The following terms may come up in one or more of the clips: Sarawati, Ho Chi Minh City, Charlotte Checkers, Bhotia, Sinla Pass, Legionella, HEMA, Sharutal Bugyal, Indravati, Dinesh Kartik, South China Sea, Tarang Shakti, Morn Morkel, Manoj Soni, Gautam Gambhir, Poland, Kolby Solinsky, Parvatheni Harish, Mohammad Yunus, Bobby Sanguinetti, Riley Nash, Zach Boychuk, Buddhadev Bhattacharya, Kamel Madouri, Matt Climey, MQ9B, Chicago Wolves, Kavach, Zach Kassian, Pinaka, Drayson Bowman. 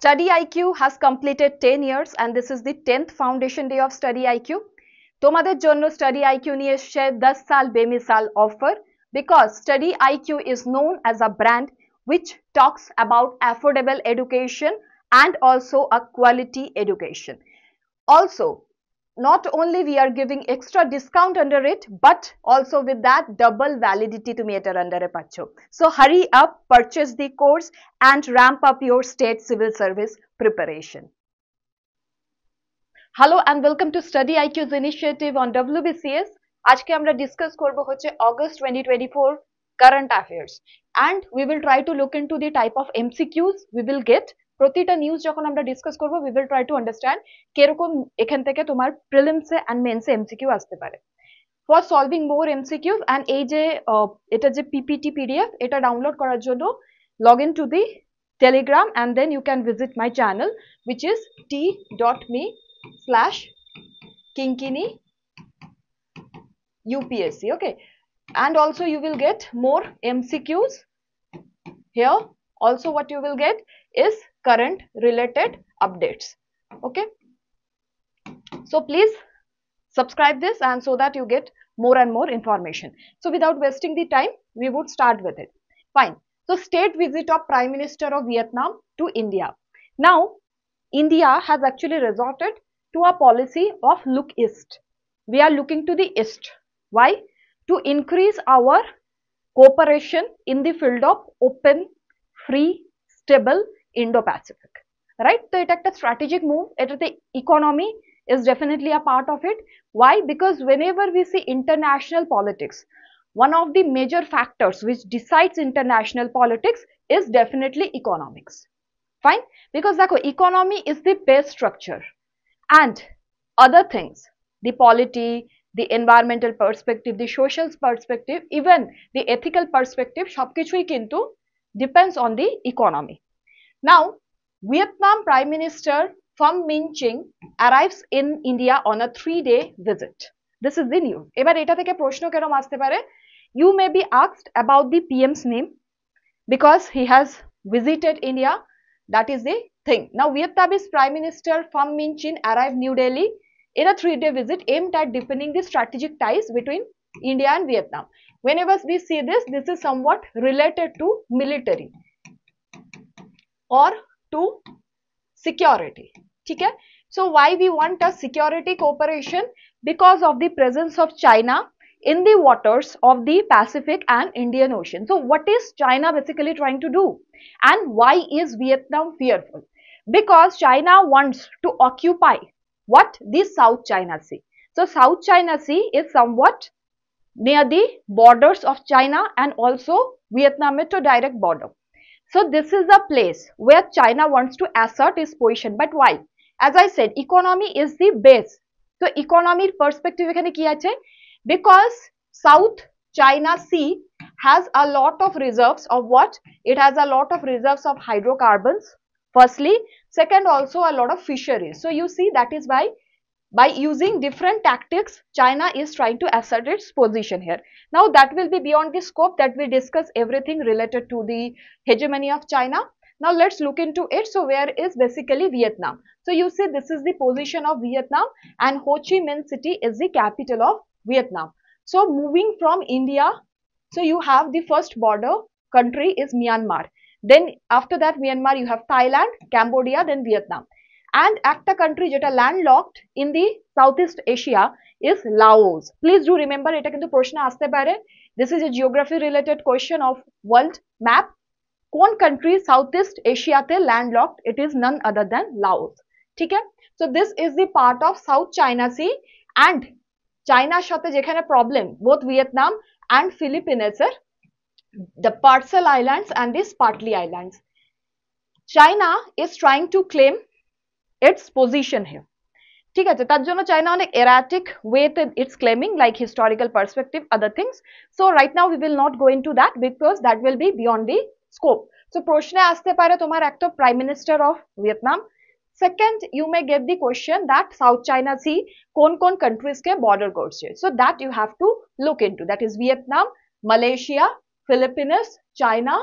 Study IQ has completed 10 years and this is the 10th foundation day of Study IQ. তোমাদের জন্য Study IQ নিয়ে এসেছে 10 সাল বেমিসাল offer because Study IQ is known as a brand which talks about affordable education and also a quality education. Also, not only we are giving extra discount under it, but also with that double validity to meter under a pacho. So hurry up, purchase the course and ramp up your state civil service preparation. Hello and welcome to Study IQ's initiative on WBCS. Today we will discuss August 2024 current affairs. And we will try to look into the type of MCQs we will get. প্রতিটা news যখন আমরা discuss করব we will try to understand কিরকম এখান থেকে তোমার প্রিলিমসে and মেনসে MCQ আসতে পারে for solving more MCQs and এই যে এটা যে পিপিটি পিডিএফ এটা ডাউনলোড করার জন্য login to the Telegram and then you can visit my channel which is t.me/kinkini upsc okay and also you will get more MCQs here also what you will get is current related updates. Okay, so please subscribe this and so that you get more and more information. So without wasting the time we would start with it. Fine, so state visit of Prime Minister of Vietnam to India. Now India has actually resorted to a policy of look east. We are looking to the east. Why? To increase our cooperation in the field of open, free, stable Indo-Pacific, right? So it's a strategic move. The economy is definitely a part of it. Why? Because whenever we see international politics, one of the major factors which decides international politics is definitely economics. Fine? Because economy is the base structure and other things, the polity, the environmental perspective, the social perspective, even the ethical perspective, সবকিছুই কিন্তু depends on the economy. Now, Vietnam Prime Minister Pham Minh Chinh arrives in India on a 3-day visit. This is the news. You may be asked about the PM's name because he has visited India. That is the thing. Now, Vietnam's Prime Minister Pham Minh Chinh arrived New Delhi in a 3-day visit aimed at deepening the strategic ties between India and Vietnam. Whenever we see this, this is somewhat related to military or to security, okay? So why we want a security cooperation? Because of the presence of China in the waters of the Pacific and Indian Ocean. So what is China basically trying to do? And why is Vietnam fearful? Because China wants to occupy what? The South China Sea. So South China Sea is somewhat near the borders of China and also Vietnam to direct border. So this is a place where China wants to assert its position. But why? As I said, economy is the base. So economic perspective because South China Sea has a lot of reserves of what? It has a lot of reserves of hydrocarbons. Firstly, second also a lot of fisheries. So you see that is why by using different tactics, China is trying to assert its position here. Now, that will be beyond the scope that we discuss everything related to the hegemony of China. Now, let's look into it. So, where is basically Vietnam? So, you see this is the position of Vietnam and Ho Chi Minh City is the capital of Vietnam. So, moving from India, so you have the first border country is Myanmar. Then, after that Myanmar, you have Thailand, Cambodia, then Vietnam. And acta country jeta landlocked in the Southeast Asia is Laos. Please do remember eta kintu proshno aste pare. This is a geography related question of world map. Kon country Southeast Asia te landlocked? It is none other than Laos. Okay? So this is the part of South China Sea and China sathe jekhane problem both Vietnam and Philippines are the Parcel Islands and the Spratly Islands. China is trying to claim its position here. China on an erratic way it's claiming like historical perspective, other things. So right now we will not go into that because that will be beyond the scope. So proshna aste pare tomar ekta Prime Minister of Vietnam. Second, you may get the question that South China Sea kon countries ke border korche. So that you have to look into. That is Vietnam, Malaysia, Philippines, China.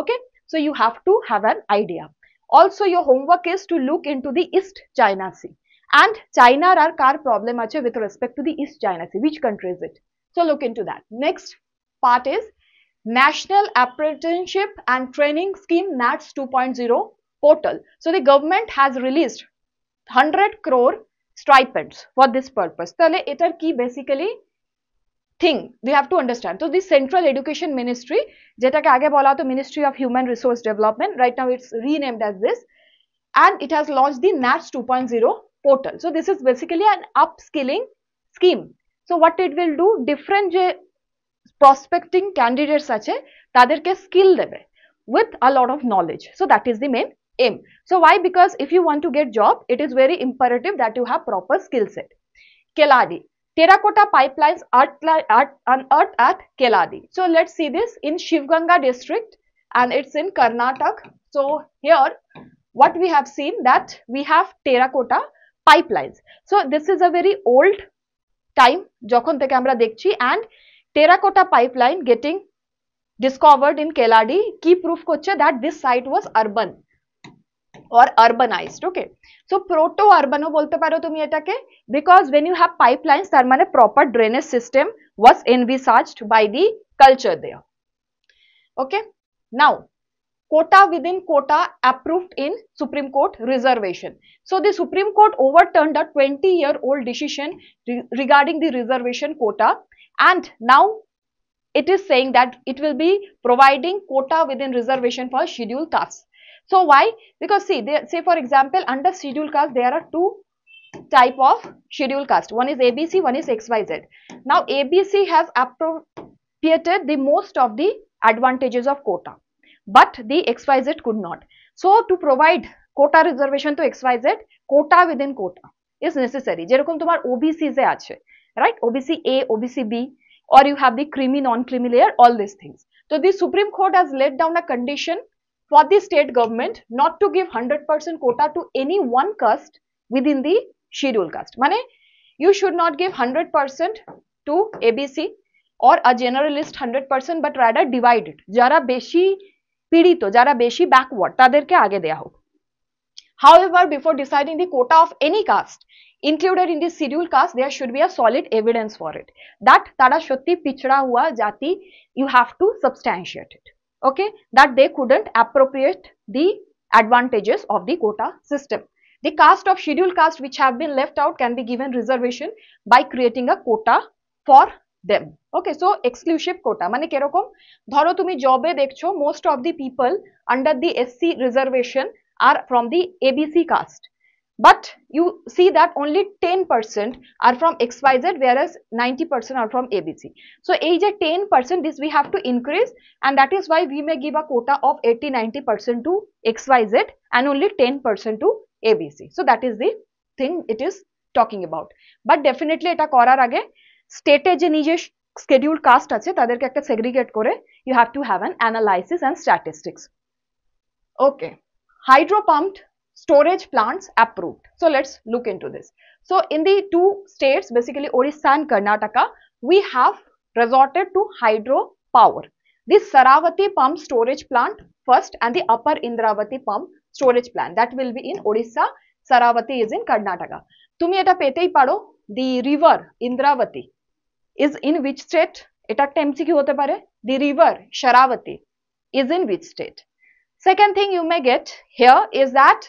Okay. So you have to have an idea. Also, your homework is to look into the East China Sea. And China are car problem ache with respect to the East China Sea. Which country is it? So look into that. Next part is National Apprenticeship and Training Scheme NATS 2.0 portal. So the government has released 100 crore stipends for this purpose. Tale etar ki basically thing we have to understand. So the Central Education Ministry, jeta ke aage bola to Ministry of Human Resource Development, right now it's renamed as this, and it has launched the NATS 2.0 portal. So this is basically an upskilling scheme. So what it will do, different prospecting candidates ache taderke skill debe with a lot of knowledge. So that is the main aim. So why? Because if you want to get job, it is very imperative that you have proper skill set. Keladi. Terracotta pipelines unearthed at Keladi. So let's see this in Shivganga district, and it's in Karnataka. So here what we have seen, that we have terracotta pipelines. So this is a very old time, jokhon theke amra dekchi, and terracotta pipeline getting discovered in Keladi ki proof korche that this site was urban or urbanized. Okay, so proto urbano bolte paro tumi eta ke, because when you have pipelines, tar mane proper drainage system was envisaged by the culture there. Okay, now quota within quota approved in Supreme Court reservation. So the Supreme Court overturned a 20-year-old decision regarding the reservation quota, and now it is saying that it will be providing quota within reservation for scheduled castes. So why? Because see, they say, for example, under scheduled caste there are two type of scheduled caste. One is ABC, one is XYZ. Now ABC has appropriated the most of the advantages of quota, but the XYZ could not. So to provide quota reservation to XYZ, quota within quota is necessary. Jerokom tomar OBC je ache, right? OBC A, OBC B, or you have the creamy, non-creamy layer, all these things. So the Supreme Court has laid down a condition for the state government not to give 100% quota to any one caste within the scheduled caste. Mane, you should not give 100% to ABC or a generalist 100%, but rather divide it. Jara beshi pidito, jara beshi backward, taderke aage deya hobe. However, before deciding the quota of any caste included in the scheduled caste, there should be a solid evidence for it. That tara shotti pichda hua jati, you have to substantiate it. Okay, that they couldn't appropriate the advantages of the quota system. The caste of scheduled caste which have been left out can be given reservation by creating a quota for them. Okay, so exclusive quota. Mane kerokom, dhoro tumi job e dekcho, most of the people under the SC reservation are from the ABC caste. But you see that only 10% are from XYZ, whereas 90% are from ABC. So age at 10%, this we have to increase, and that is why we may give a quota of 80-90% to XYZ and only 10% to ABC. So that is the thing it is talking about. But definitely eta korar age state e je nije scheduled caste ache taderke ekta segregate kore you have to have an analysis and statistics. Okay, hydro pumped storage plants approved. So let's look into this. So in the two states, basically Orissa and Karnataka, we have resorted to hydro power. The Sarawati pump storage plant first, and the upper Indravati pump storage plant, that will be in Orissa. Sarawati is in Karnataka. Tumi eta petei paro, the river Indravati is in which state? Eta MCQ hote pare. The river Sarawati is in which state? Second thing you may get here is that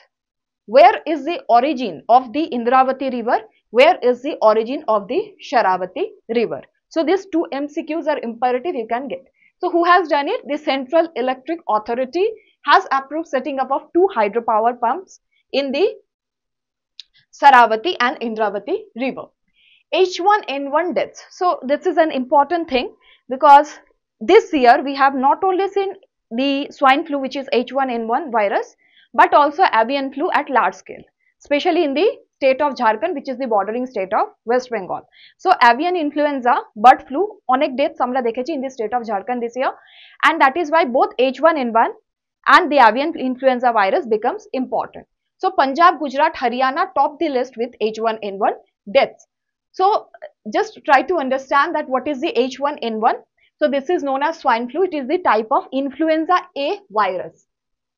where is the origin of the Indravati river? Where is the origin of the Saravati river? So these two MCQs are imperative you can get. So who has done it? The Central Electric Authority has approved setting up of two hydropower pumps in the Saravati and Indravati river. H1N1 deaths. So this is an important thing, because this year we have not only seen the swine flu, which is H1N1 virus, but also avian flu at large scale, especially in the state of Jharkhand, which is the bordering state of West Bengal. So avian influenza, bird flu, onek deaths amra dekhechi in the state of Jharkhand this year, and that is why both H1N1 and the avian influenza virus becomes important. So Punjab, Gujarat, Haryana top the list with H1N1 deaths. So just try to understand that what is the H1N1. So this is known as swine flu. It is the type of influenza A virus.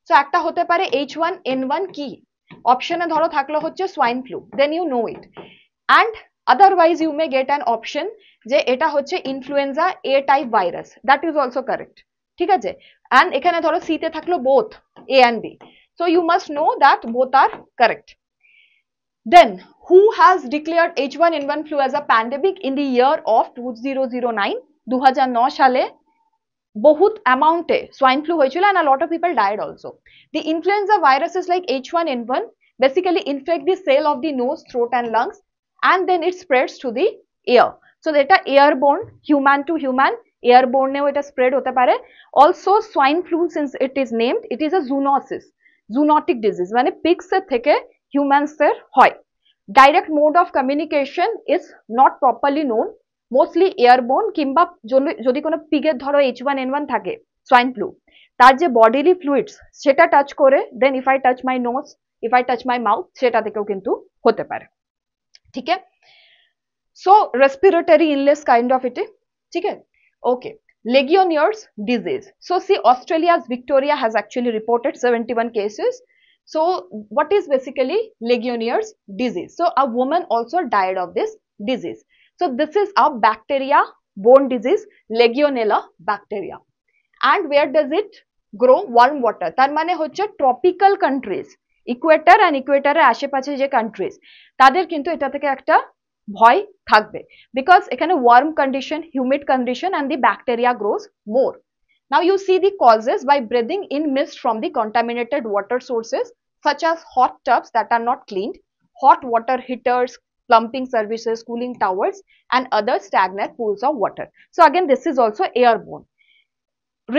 So একটা হতে পারে H1N1 কি অপশনে ধরো থাকলো হচ্ছে swine flu, then you know it, and otherwise you may get an option যে এটা হচ্ছে influenza A type virus, that is also correct, ঠিক আছে, and এখানে ধরো C তে থাকলো both A and B, so you must know that both are correct. Then who has declared H1N1 flu as a pandemic in the year of 2009? 2009 সালে বহুত amount e swine flu hoyechilo and a lot of people died also. The influenza viruses like H1N1 basically infect the cell of the nose, throat and lungs, and then it spreads to the air. So that is airborne, human to human, airborne neo eta spread hote pare. Also swine flu, since it is named, it is a zoonosis, zoonotic disease, mane pigs theke humans er hoy. Direct mode of communication is not properly known, mostly airborne kimba jodi kono pig er dhoro H1N1 thake swine flu, tar je bodily fluids seta touch kore, then if I touch my nose, if I touch my mouth, seta thekeo kintu hote pare, theek hai. So respiratory illness kind of it, theek hai. Okay, Legionnaires disease. So see, Australia's Victoria has actually reported 71 cases. So what is basically Legionnaires disease? So a woman also died of this disease. So this is a bacteria borne disease, Legionella bacteria, and where does it grow? Warm water, tar mane hocche tropical countries, equator and equator er ashe pache je countries tader kintu eta theke ekta bhoy thakbe, because ekhane warm condition, humid condition, and the bacteria grows more. Now you see the causes by breathing in mist from the contaminated water sources such as hot tubs that are not cleaned, hot water heaters, plumbing services, cooling towers, and other stagnant pools of water. So again, this is also airborne.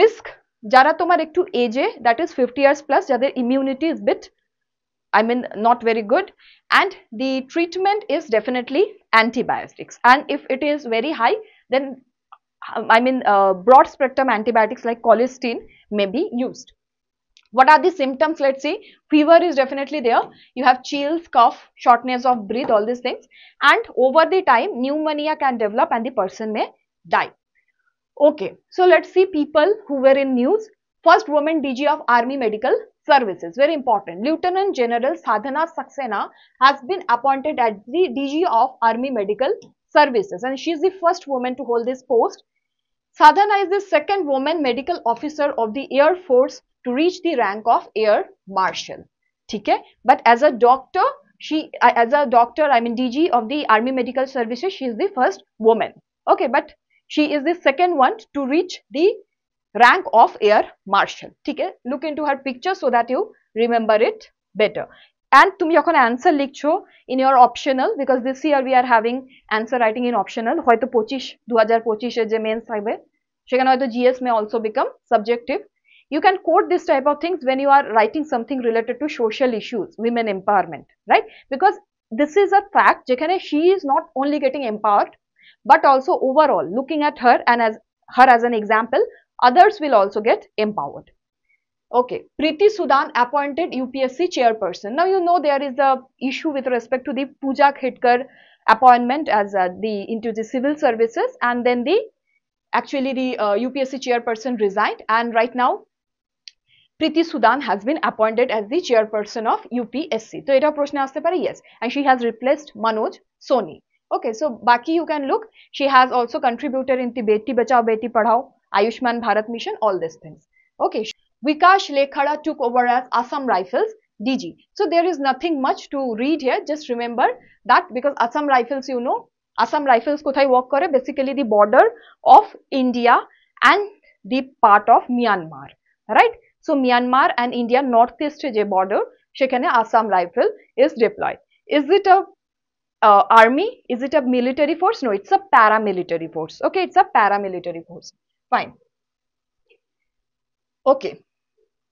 Risk, jara tomar ektu age, that is 50 years plus, jader immunity is bit, I mean, not very good, and the treatment is definitely antibiotics, and if it is very high, then I mean broad spectrum antibiotics like colistin may be used. What are the symptoms? Let's see. Fever is definitely there. You have chills, cough, shortness of breath, all these things. And over the time, pneumonia can develop and the person may die. Okay. So let's see people who were in news. First woman DG of Army Medical Services. Very important. Lieutenant General Sadhana Saxena has been appointed as the DG of Army Medical Services, and she is the first woman to hold this post. Sadhana is the second woman medical officer of the Air Force to reach the rank of Air Marshal, okay? But as a doctor, she, as a doctor, I mean DG of the Army Medical Services, she is the first woman, okay? But she is the second one to reach the rank of Air Marshal, okay? Look into her picture so that you remember it better. And tum jokhon answer likhcho in your optional, because this year we are having answer writing in optional, hoyto 2025 je mains thakbe shekhane hoyto GS may also become subjective. You can quote this type of things when you are writing something related to social issues, women empowerment, right? Because this is a fact, jekhane she is not only getting empowered, but also overall looking at her and as her as an example, others will also get empowered. Okay, Priti Sudan appointed UPSC chairperson. Now you know there is the issue with respect to the Pooja Khitkar appointment as into the civil services, and then the UPSC chairperson resigned, and right now Priti Sudan has been appointed as the chairperson of UPSC. So, eta proshne aste pare, yes. And she has replaced Manoj Soni. Okay, so baki you can look. She has also contributed in the Beti Bachao Beti Padhao, Ayushman Bharat Mission, all these things. Okay, Vikash Lekhara took over as Assam Rifles DG. So, there is nothing much to read here. Just remember that, because Assam Rifles, you know, Assam Rifles kothai work kore? Basically the border of India and the part of Myanmar, right? So, Myanmar and India northeast border, shekhane Assam Rifle is deployed. Is it a army? Is it a military force? No, it's a paramilitary force. Okay, it's a paramilitary force. Fine. Okay.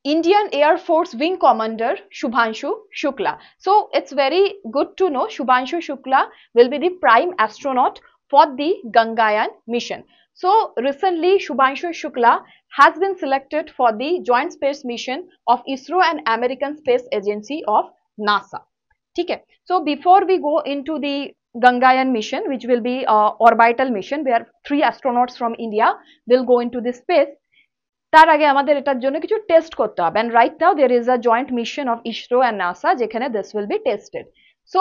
Indian Air Force Wing Commander Shubhanshu Shukla. So, it's very good to know Shubhanshu Shukla will be the prime astronaut for the Gaganyaan mission. So, recently Shubhanshu Shukla has been selected for the joint space mission of ISRO and American Space Agency of NASA. Okay. So, before we go into the Gaganyaan mission, which will be an orbital mission where 3 astronauts from India will go into the space, তার আগে আমাদের এটার জন্য কিছু test করতে হবে and right now there is a joint mission of ISRO and NASA যেখানে this will be tested. So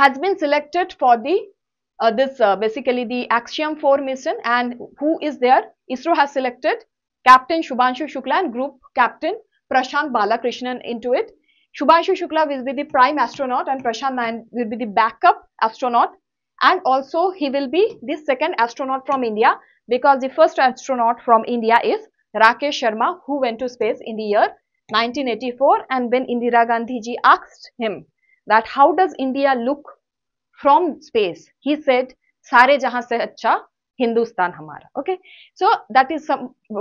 has been selected for the basically the Axiom 4 mission, and who is there? ISRO has selected Captain Shubhanshu Shukla and Group Captain Prashant Balakrishnan into it. Shubhanshu Shukla will be the prime astronaut and Prashant Nayan will be the backup astronaut, and also he will be the second astronaut from India because the first astronaut from India is Rakesh Sharma, who went to space in the year 1984, and when Indira Gandhi ji asked him that how does India look from space, he said, "Sare jahan se acha Hindustan hamara." Okay, so that is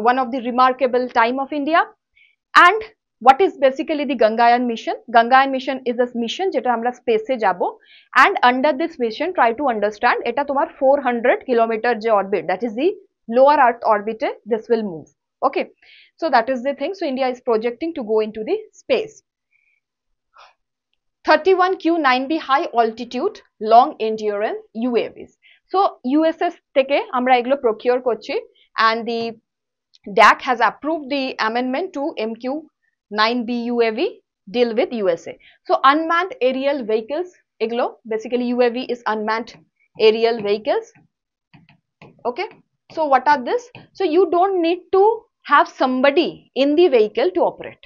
one of the remarkable time of India. And what is basically the Gaganyaan mission? Gaganyaan mission is a mission jeta amra space e jabo, and under this mission try to understand eta tomar 400 kilometer je orbit, that is the lower earth orbit, this will move. Okay, so that is the thing. So India is projecting to go into the space. 31Q9B high altitude long endurance UAVs. So USS theke amra eglo procure korchi, and the DAC has approved the amendment to MQ9B UAV deal with USA. So unmanned aerial vehicles eglo, basically UAV is unmanned aerial vehicles. Okay, so what are this? So you don't need to have somebody in the vehicle to operate.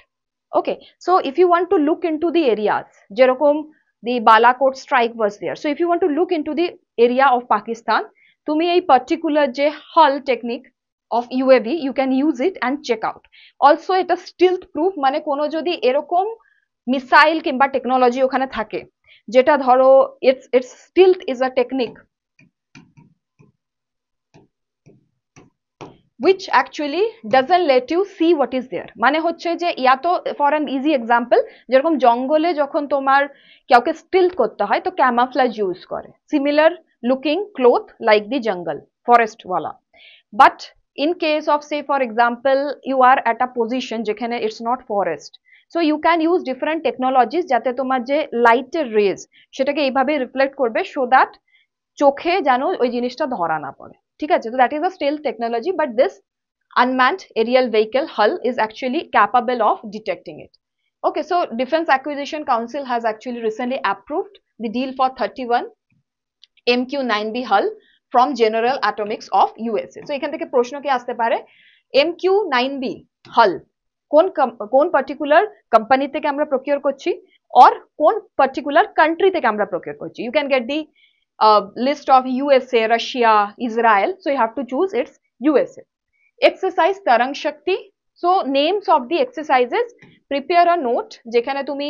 Okay, so if you want to look into the areas, Jerokom, the Balakot strike was there. So if you want to look into the area of Pakistan, tumi a particular J hull technique of UAV, you can use it and check out. Also, it is stealth proof, mane kono jodi erokom missile kimba technology okhane thake, jeta dhoro its stealth is a technique which actually doesn't let you see what is there. মানে হচ্ছে যে ইয়া তো for an easy example, যেরকম জঙ্গলে যখন তোমার কাউকে stilt করতে হয় তো ক্যামোফ্লাজ ইউজ করে, similar looking cloth like the jungle forest wala. But in case of say for example you are at a position যেখানে it's not forest, so you can use different technologies যাতে তোমার যে light rays সেটাকে এইভাবে reflect করবে so that চোখে যেন ওই জিনিসটা ধরা না পড়ে. So that is a stealth technology, but this unmanned aerial vehicle hull is actually capable of detecting it. Okay, so Defense Acquisition Council has actually recently approved the deal for 31 MQ9B hull from General Atomics of USA. So ekhan theke proshno ki aste pare, MQ9B hull kon particular company theke amra procure korchi or kon particular country theke amra procure korchi. You can get the list of USA, Russia, Israel, so you have to choose its USA. Exercise Tarang Shakti. So names of the exercises, prepare a note jekhane tumi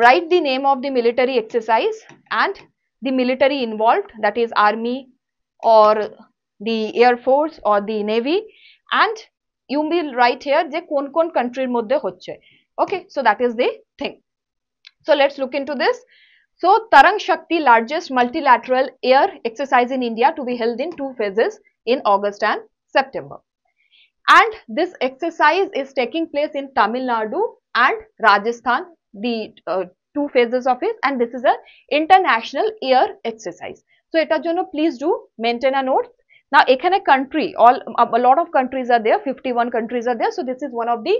write the name of the military exercise and the military involved, that is army or the air force or the navy, and you will write here je kon kon country moddhe hocche. Okay, so that is the thing. So let's look into this. So Tarang Shakti, largest multilateral air exercise in India, to be held in 2 phases in August and September. And this exercise is taking place in Tamil Nadu and Rajasthan, the 2 phases of it, and this is an international air exercise. So eta jonno please do maintain a note. Now ekhane country, a lot of countries are there, 51 countries are there. So this is one of the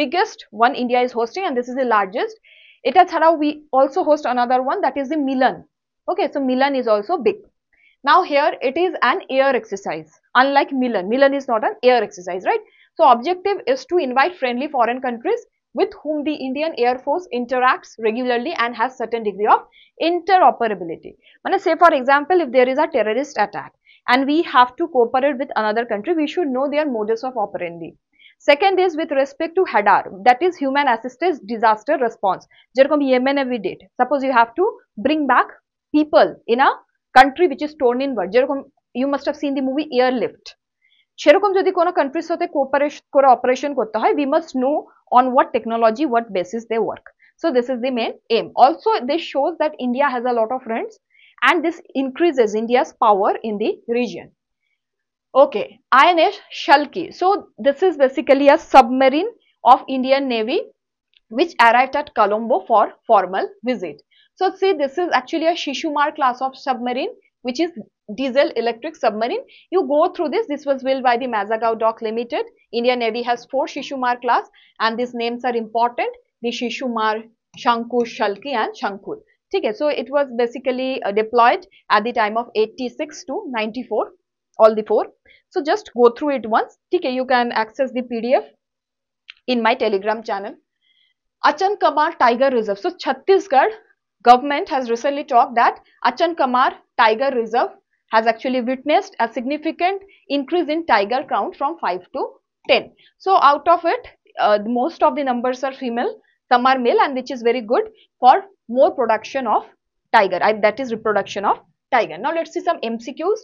biggest one India is hosting, and this is the largest. Eta chhara we also host another one, that is the Milan. Okay, so Milan is also big. Now here it is an air exercise, unlike Milan. Milan is not an air exercise, right? So objective is to invite friendly foreign countries with whom the Indian Air Force interacts regularly and has certain degree of interoperability. Say for example, if there is a terrorist attack and we have to cooperate with another country, we should know their modus of operandi. Second is with respect to HADAR, that is human assistance disaster response. Jerokom Yemen we did. Suppose you have to bring back people in a country which is torn inward. Jerokom you must have seen the movie Airlift. Sherokom jodi kono country sathe cooperation kora operation korte hoy, we must know on what technology, what basis they work. So this is the main aim. Also this shows that India has a lot of friends, and this increases India's power in the region. Okay, INS Shalki. So this is basically a submarine of Indian Navy which arrived at Colombo for formal visit. So see, this is actually a Shishumar class of submarine which is diesel electric submarine. You go through this. This was built by the Mazagaon Dock Limited. Indian Navy has 4 Shishumar class, and these names are important. The Shishumar, Shankur, Shalki and Shankur. Okay, so it was basically deployed at the time of 86 to 94, all the 4. So just go through it once. Okay, you can access the PDF in my Telegram channel. Achankamar Tiger Reserve. So Chhattisgarh government has recently talked that Achankamar Tiger Reserve has actually witnessed a significant increase in tiger count from 5 to 10. So out of it, most of the numbers are female, some are male, and which is very good for more production of tiger, that is reproduction of tiger. Now let's see some MCQs.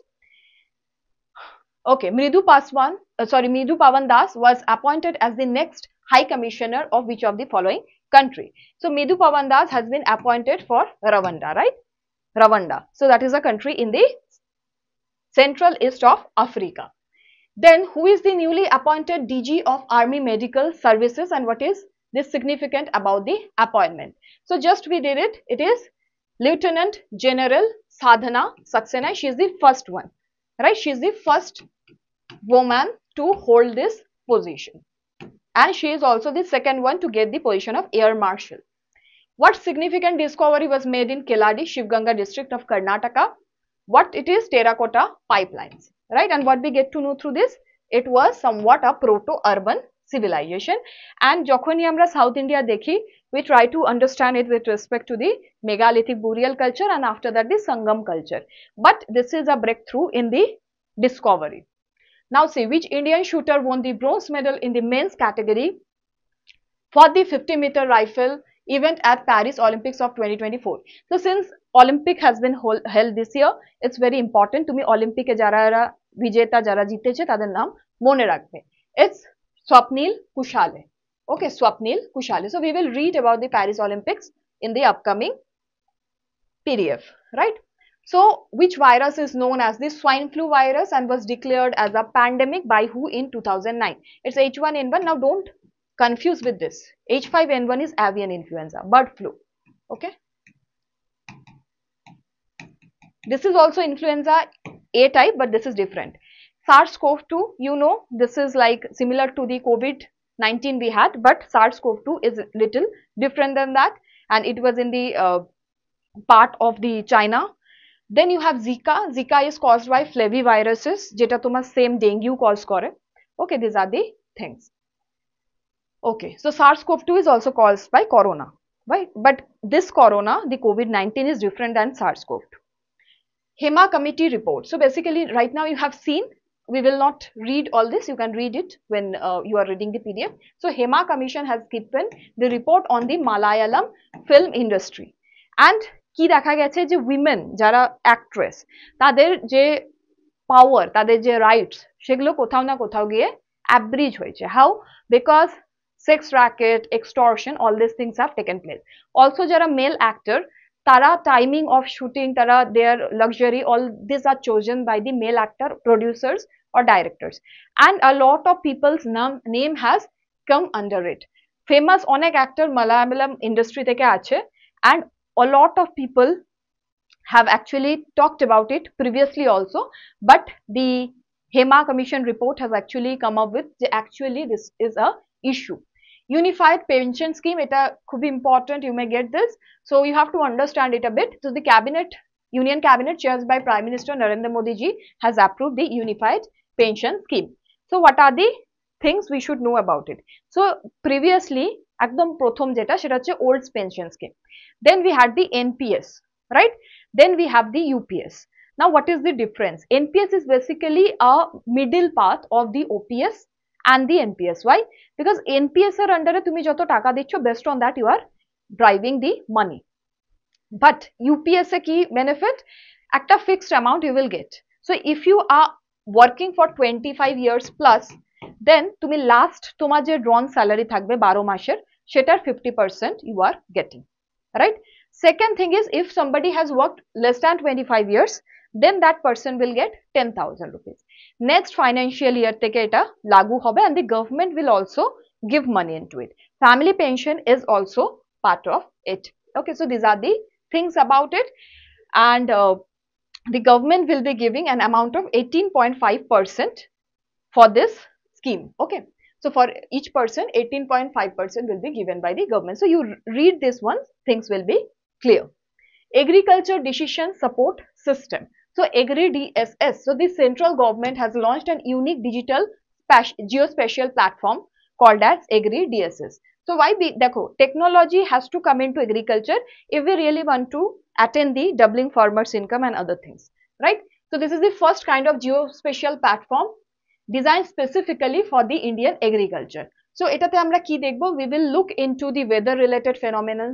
Okay, Midhun Pavanan Das was appointed as the next High Commissioner of which of the following country? So Midhun Pavanan Das has been appointed for Rwanda, right? Rwanda. So that is a country in the Central East of Africa. Then who is the newly appointed DG of Army Medical Services, and what is this significant about the appointment? So just we did it. It is Lieutenant General Sadhana Saxena. She is the first one, right? She is the first woman to hold this position, and she is also the second one to get the position of Air Marshal. What significant discovery was made in Keladi, Shivganga district of Karnataka? What it is? Terracotta pipelines, right? And what we get to know through this, it was somewhat a proto-urban civilization. And jokhoni amra South India dekhi, we try to understand it with respect to the megalithic burial culture and after that the Sangam culture. But this is a breakthrough in the discovery. Now see, which Indian shooter won the bronze medal in the men's category for the 50-meter rifle event at Paris Olympics of 2024. So since Olympic has been held this year, it's very important to me. Olympic jara vijeta jara jite che tader naam mone rakhbe. It's Swapnil Kushale. Okay, Swapnil Kushale. So we will read about the Paris Olympics in the upcoming PDF, right? So, which virus is known as the swine flu virus and was declared as a pandemic by WHO in 2009? It's H1N1. Now, don't confuse with this. H5N1 is avian influenza, bird flu. Okay. This is also influenza A type, but this is different. SARS-CoV-2, you know, this is like similar to the COVID-19 we had, but SARS-CoV-2 is little different than that, and it was in the part of the China. Then you have Zika. Zika is caused by flaviviruses, jeta tuma same dengue cause kore. Okay, these are the things. Okay, so SARS-CoV-2 is also caused by corona, right? But this corona, the COVID-19 is different than SARS-CoV-2. HEMA committee report. So basically right now you have seen, we will not read all this. You can read it when you are reading the PDF. So HEMA commission has given the report on the Malayalam film industry. And কি দেখা গেছে যে women যারা actress তাদের যে পাওয়ার তাদের যে rights সেগুলো কোথাও না কোথাও গিয়ে অ্যাব্রিজ হয়েছে how because sex racket extortion all this things have taken place also যারা মেল অ্যাক্টর তারা টাইমিং অফ শুটিং তারা their luxury all this are chosen by the male actor producers or directors and a lot of peoples name has come under it famous অনেক actor Malayalam industry থেকে আছে and a lot of people have actually talked about it previously also, but the HEMA Commission report has actually come up with actually this is a issue. Unified pension scheme, it could be important, you may get this. So you have to understand it a bit. So the cabinet, Union Cabinet chaired by Prime Minister Narendra Modi ji has approved the unified pension scheme. So what are the things we should know about it? So previously, ekdom prothom jeta seta hocche old pension scheme. Then we had the NPS, right? Then we have the UPS. Now what is the difference? NPS is basically a middle path of the OPS and the NPS. Why? Because NPS are under tumi joto taka diccho, based on that you are driving the money. But UPS a key benefit, at a fixed amount you will get. So if you are working for 25 years plus, then tumi last tomar je drawn salary thakbe 12 masher, shetar 50% you are getting. Right. Second thing is, if somebody has worked less than 25 years, then that person will get 10,000 rupees. Next financial year, lagu hobe, and the government will also give money into it. Family pension is also part of it. Okay, so these are the things about it. And the government will be giving an amount of 18.5% for this scheme. Okay. So for each person, 18.5% will be given by the government. So you read this one, things will be clear. Agriculture Decision Support System. So AgriDSS. So the central government has launched a unique digital geospatial platform called as AgriDSS. So why be, dekho, technology has to come into agriculture if we really want to attain the doubling farmers' income and other things, right? So this is the first kind of geospatial platform designed specifically for the Indian agriculture. So etate amra ki dekhbo, we will look into the weather related phenomena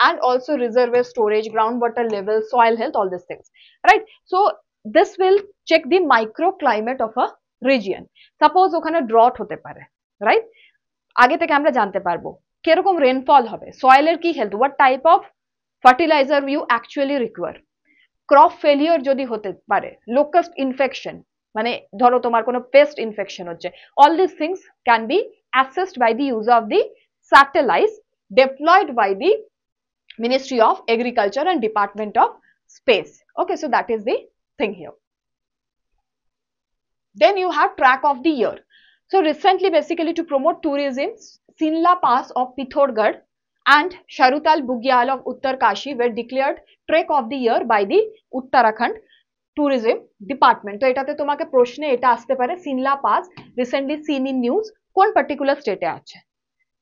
and also reservoir storage, groundwater level, soil health, all these things, right? So this will check the microclimate of a region. Suppose okhane drought hote pare, right? Aage theke amra jante parbo kirokom rainfall hobe, soil er ki health, what type of fertilizer you actually require, crop failure jodi hote pare, locust infection, mane dhoro tomar kono pest infection hocche, all these things can be assessed by the use of the satellites deployed by the Ministry of Agriculture and Department of Space. Okay, so that is the thing here. Then you have track of the year. So recently, basically to promote tourism, Sinla Pass of Pithogarh and Sharutal Bugyal of Uttarkashi were declared trek of the year by the Uttarakhand Tourism Department. So etate tomake proshne eta aste pare, Sinla Pass recently seen in news, kon particular state e ache,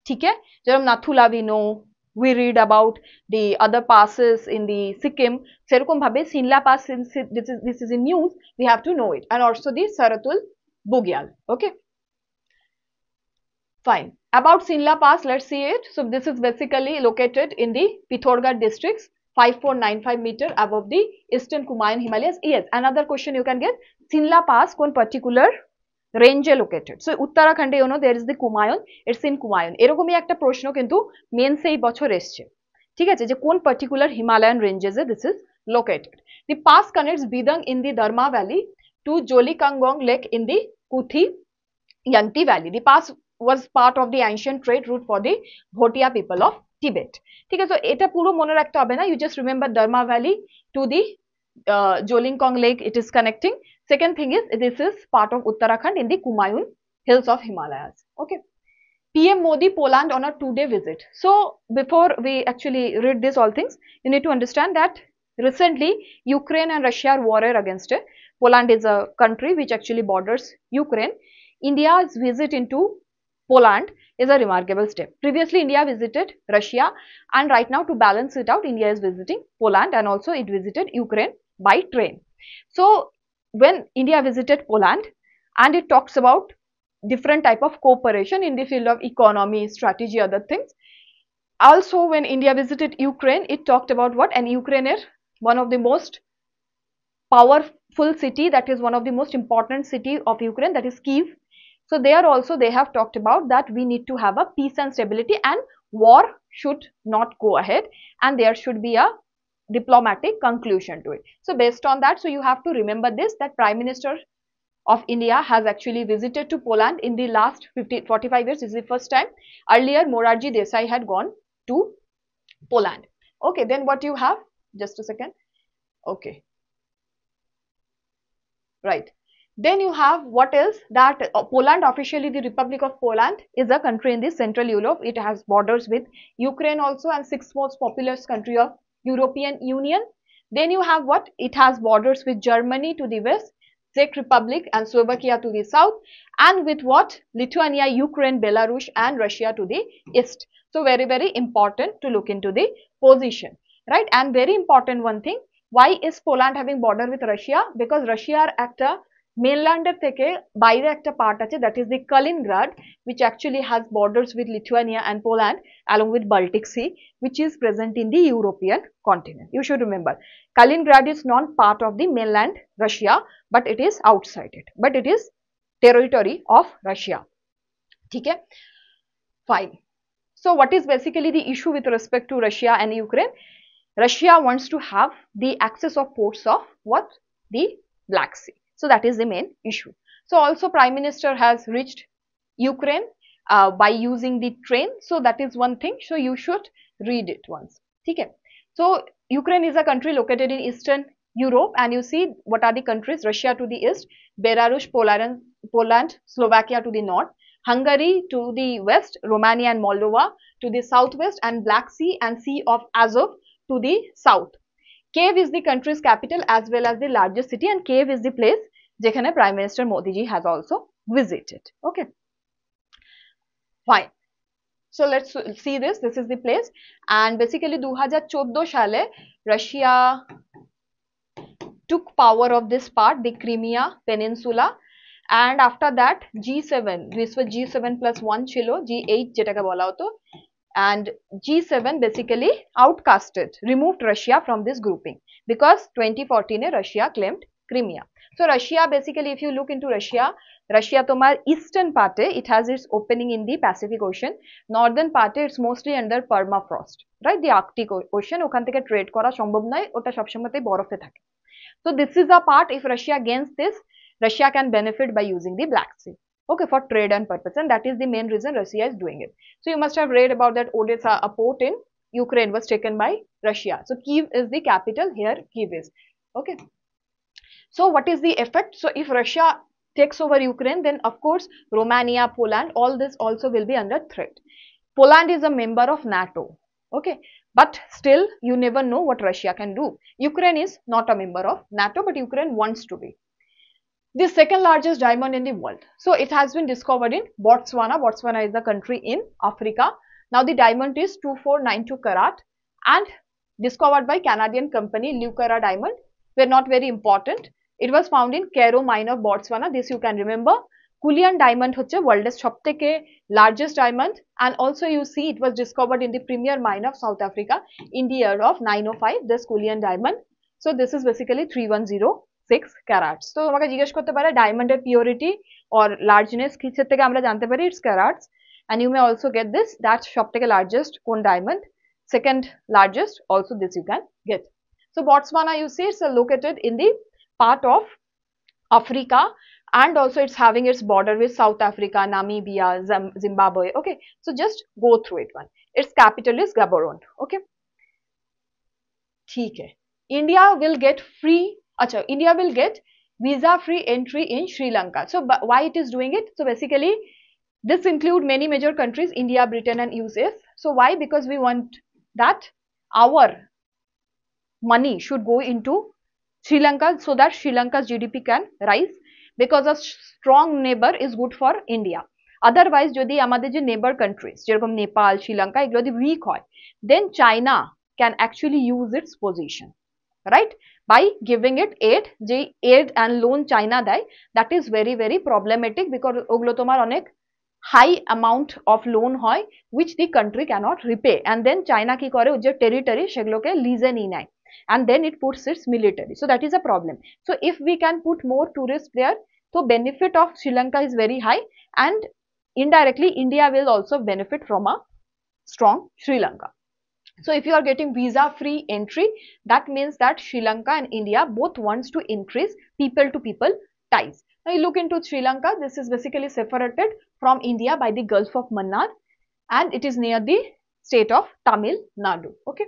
thik hai? Jerom Nathula we know, we read about the other passes in the Sikkim, serokom bhabe Sinla Pass, since this is in news, we have to know it, and also the Sharutal Bugyal. Okay, fine. About Sinla Pass, let's see it. So this is basically located in the Pithogarh districts, 5495 meter above the eastern Kumayan Himalayas. Yes, another question you can get, Sinla Pass kon particular range located. So Uttarakhand, you know, there is the Kumayan, it's in Kumayan. Erokomi ekta proshno kintu main sei bochor esche, thik ache, je kon particular Himalayan ranges e this is located. The pass connects Bidang in the Dharma Valley to Jolikangong Lake in the Kuthi Yanti Valley. The pass was part of the ancient trade route for the Bhotia people of Tibet. Okay, so eta puro mone rakhte hobe na, you just remember Dharma Valley to the Jolingkong Lake, it is connecting. Second thing is, this is part of Uttarakhand in the Kumayun Hills of Himalayas. Okay, PM Modi Poland on a 2-day visit. So before we actually read this all things, you need to understand that recently Ukraine and Russia are warring against it. Poland is a country which actually borders Ukraine. India's visit into Poland is a remarkable step. Previously, India visited Russia, and right now to balance it out, India is visiting Poland, and also it visited Ukraine by train. So when India visited Poland, and it talks about different type of cooperation in the field of economy, strategy, other things. Also, when India visited Ukraine, it talked about what? And Ukraine is one of the most powerful city, that is one of the most important city of Ukraine, that is Kyiv. So there also they have talked about that we need to have a peace and stability, and war should not go ahead, and there should be a diplomatic conclusion to it. So based on that, so you have to remember this, that Prime Minister of India has actually visited to Poland in the last 45 years. This is the first time. Earlier Morarji Desai had gone to Poland. Okay, then what you have? Just a second. Okay. Right. Then you have what else, that Poland, officially the Republic of Poland is a country in the Central Europe. It has borders with Ukraine also, and 6th most populous country of European Union. Then you have what, it has borders with Germany to the west, Czech Republic and Slovakia to the south, and with what, Lithuania, Ukraine, Belarus and Russia to the east. So very, very important to look into the position, right? And very important one thing, why is Poland having border with Russia? Because Russia at a mainlander theke baire ekta part ache, that is the Kaliningrad, which actually has borders with Lithuania and Poland along with Baltic Sea, which is present in the European continent. You should remember, Kaliningrad is not part of the mainland Russia, but it is outside it, but it is territory of Russia. Okay, fine. So what is basically the issue with respect to Russia and Ukraine? Russia wants to have the access of ports of what? The Black Sea. So that is the main issue. So also Prime Minister has reached Ukraine by using the train. So that is one thing. So you should read it once. Okay. So Ukraine is a country located in Eastern Europe, and you see what are the countries: Russia to the east, Belarus, Poland, Slovakia to the north, Hungary to the west, Romania and Moldova to the southwest, and Black Sea and Sea of Azov to the south. Kyiv is the country's capital as well as the largest city, and Kyiv is the place jekhane Prime Minister Modi ji has also visited. Okay, fine. So let's see this. This is the place, and basically 2014 साले Russia took power of this part, the Crimea Peninsula, and after that G7, this was G7+1 chilo, G8 jetaka bola hoto, and G7 basically outcasted, removed Russia from this grouping because 2014 में Russia claimed Crimea. So Russia basically, if you look into Russia, Russia tomar eastern part, it has its opening in the Pacific Ocean. Northern part, it's mostly under permafrost, right? The Arctic Ocean, okhan theke trade kora shombhob nai, ota shobshomote borofe thake. So this is the part, if Russia gains this, Russia can benefit by using the Black Sea, okay, for trade and purpose, and that is the main reason Russia is doing it. So you must have read about that Odessa, a port in Ukraine, was taken by Russia. So Kyiv is the capital, here Kyiv is, okay. So what is the effect? So if Russia takes over Ukraine, then of course Romania, Poland, all this also will be under threat. Poland is a member of NATO, okay, but still you never know what Russia can do. Ukraine is not a member of NATO, but Ukraine wants to be. The second largest diamond in the world, so it has been discovered in Botswana. Botswana is the country in Africa. Now the diamond is 2492 carat and discovered by Canadian company Leucara Diamond. Were not very important. It was found in Kero mine of Botswana. This you can remember. Kumayan diamond hoche world's sobtheke largest diamond, and also you see it was discovered in the premier mine of South Africa in the year of 905. This Kumayan diamond. So this is basically 3106 carats. So tomache jiggesh korte pare diamond purity or largeness kicher theke amra jante pari, its carats, and you may also get this, that sobtheke largest kon diamond, second largest also this you can get. So Botswana, you see, it's located in the part of Africa, and also it's having its border with South Africa, Namibia, Zimbabwe. Okay, so just go through it one. Its capital is Gaborone. Okay. Okay. India will get visa-free entry in Sri Lanka. So why it is doing it? So basically, this includes many major countries: India, Britain, and US. So why? Because we want that our money should go into Sri Lanka, so that Sri Lanka's GDP can rise, because a strong neighbor is good for India. Otherwise, jodi amader je neighbor countries jerokom Nepal, Sri Lanka, eglo jodi weak hoy, then China can actually use its position, right, by giving it aid. Je aid and loan China dai, that is very very problematic, because oglo tomar onek high amount of loan hoy which the country cannot repay, and then China ki kore je territory sheglo ke lease ni nai, and then it puts its military. So that is a problem. So if we can put more tourists there, so benefit of Sri Lanka is very high, and indirectly India will also benefit from a strong Sri Lanka. So if you are getting visa-free entry, that means that Sri Lanka and India both wants to increase people-to-people ties. Now you look into Sri Lanka. This is basically separated from India by the Gulf of Mannar, and it is near the state of Tamil Nadu. Okay,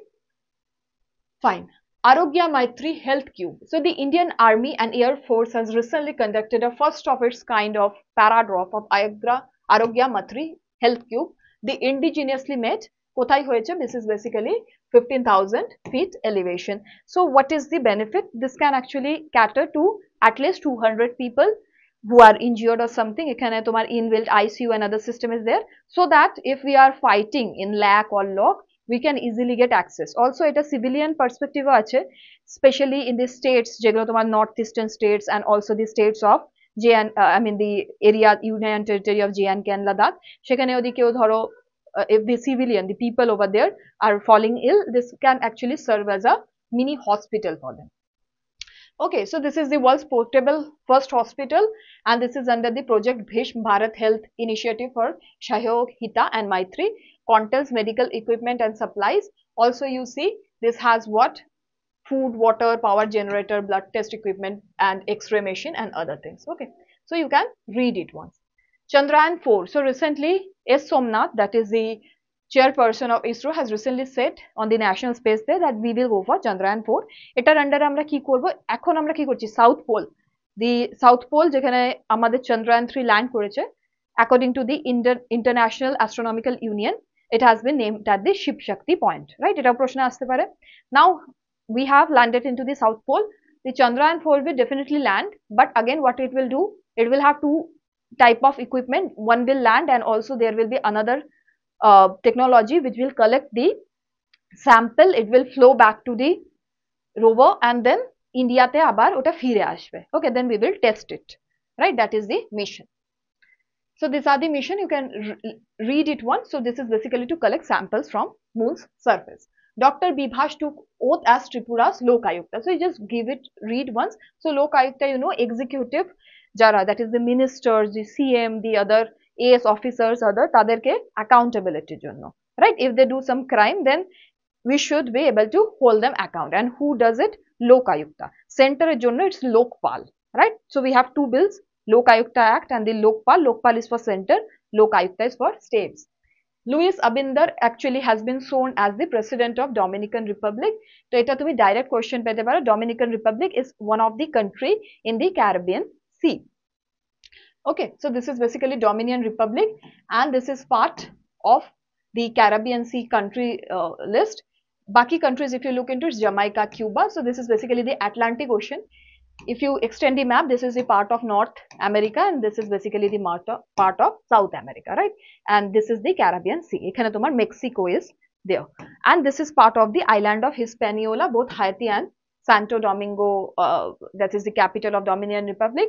fine. Arogya Maitri Health Cube. So the Indian Army and Air Force has recently conducted a first of its kind of para drop of Arogya Maitri Health Cube. The indigenously met kothai hoyeche, this is basically 15,000 feet elevation. So what is the benefit? This can actually cater to at least 200 people who are injured or something. Ekhane tomar inbuilt ICU and other system is there, so that if we are fighting in lack or lock, we can easily get access. Also at a civilian perspective, especially in the states, northeastern states, and also the states of the area, Union Territory of JNK and Ladakh. If the civilian, the people over there are falling ill, this can actually serve as a mini hospital for them. Okay, so this is the world's portable first hospital, and this is under the project Bhishma Bharat Health Initiative for Sahyog, Hita and Maitri. Contains medical equipment and supplies. Also you see this has what? Food, water, power generator, blood test equipment, and x-ray machine and other things. Okay, so you can read it once. Chandrayaan 4. So recently S. Somnath, that is the chairperson of ISRO has recently said on the National Space Day that we will go for Chandrayaan 4. Etar under amra ki korbo ekhon amra ki korchi South Pole, the South Pole jekhane amader Chandrayaan 3 land koreche. According to the International Astronomical Union, it has been named at the Ship Shakti point, right? Eta proshno aste pare. Now we have landed into the South Pole. The Chandrayaan 4 will definitely land, but again what it will do, it will have two type of equipment. One will land, and also there will be another technology which will collect the sample. It will flow back to the rover, and then India te abar ota fire ashbe. Okay, then we will test it, right? That is the mission. So these are the mission. You can read it once. So this is basically to collect samples from moon's surface. Dr. Bibhash took oath as Tripura's Lok Ayukta. So you just give it, read once. So Lok Ayukta, you know, executive jara, that is the ministers, the CM, the other AS officers, other taderke accountability jonno, right? If they do some crime, then we should be able to hold them account. And who does it? Lok Ayukta. Center jonno, it's Lokpal, right? So we have two bills, Lok Ayukta Act and the Lokpal. Lokpal is for center, Lok Ayukta is for states. Luis Abinder actually has been sworn as the president of Dominican Republic. So eta tumi direct question pete paro. Dominican Republic is one of the country in the Caribbean Sea. Okay, so this is basically Dominican Republic, and this is part of the Caribbean Sea country list. Baki countries, if you look into, it's Jamaica, Cuba. So this is basically the Atlantic Ocean. If you extend the map, this is a part of North America, and this is basically the part of South America, right? And this is the Caribbean Sea. Ekhane tomar Mexico is there, and this is part of the island of Hispaniola, both Haiti and Santo Domingo, that is the capital of Dominican Republic.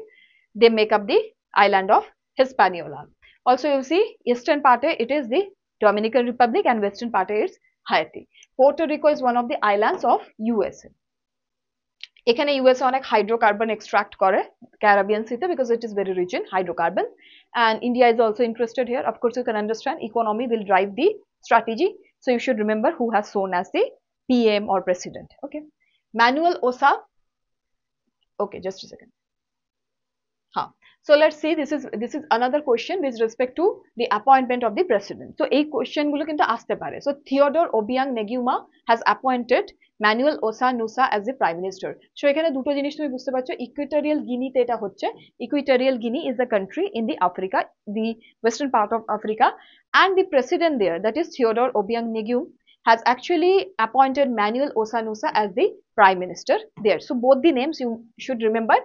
They make up the island of Hispaniola. Also, you see, eastern part it is the Dominican Republic, and western part is Haiti. Puerto Rico is one of the islands of USA. এখানে USA অনেক hydrocarbon extract করে Caribbean Sea because it is very rich in hydrocarbon, and India is also interested here. Of course, you can understand economy will drive the strategy, so you should remember who has sworn as the PM or president. Okay, Manuel Osa. Okay, just a second. Huh. So let's see, this is another question with respect to the appointment of the president. So a question gulo kintu aste pare. So Theodore Obiang Nguema has appointed Manuel Osa Nusa as the prime minister. So ekhane duto jinish tumi bujhte parcho. Equatorial Guinea te eta hocche. Equatorial Guinea is a country in the Africa, the western part of Africa, and the president there, that is Theodore Obiang Nguema, has actually appointed Manuel Osa Nusa as the prime minister there. So both the names you should remember.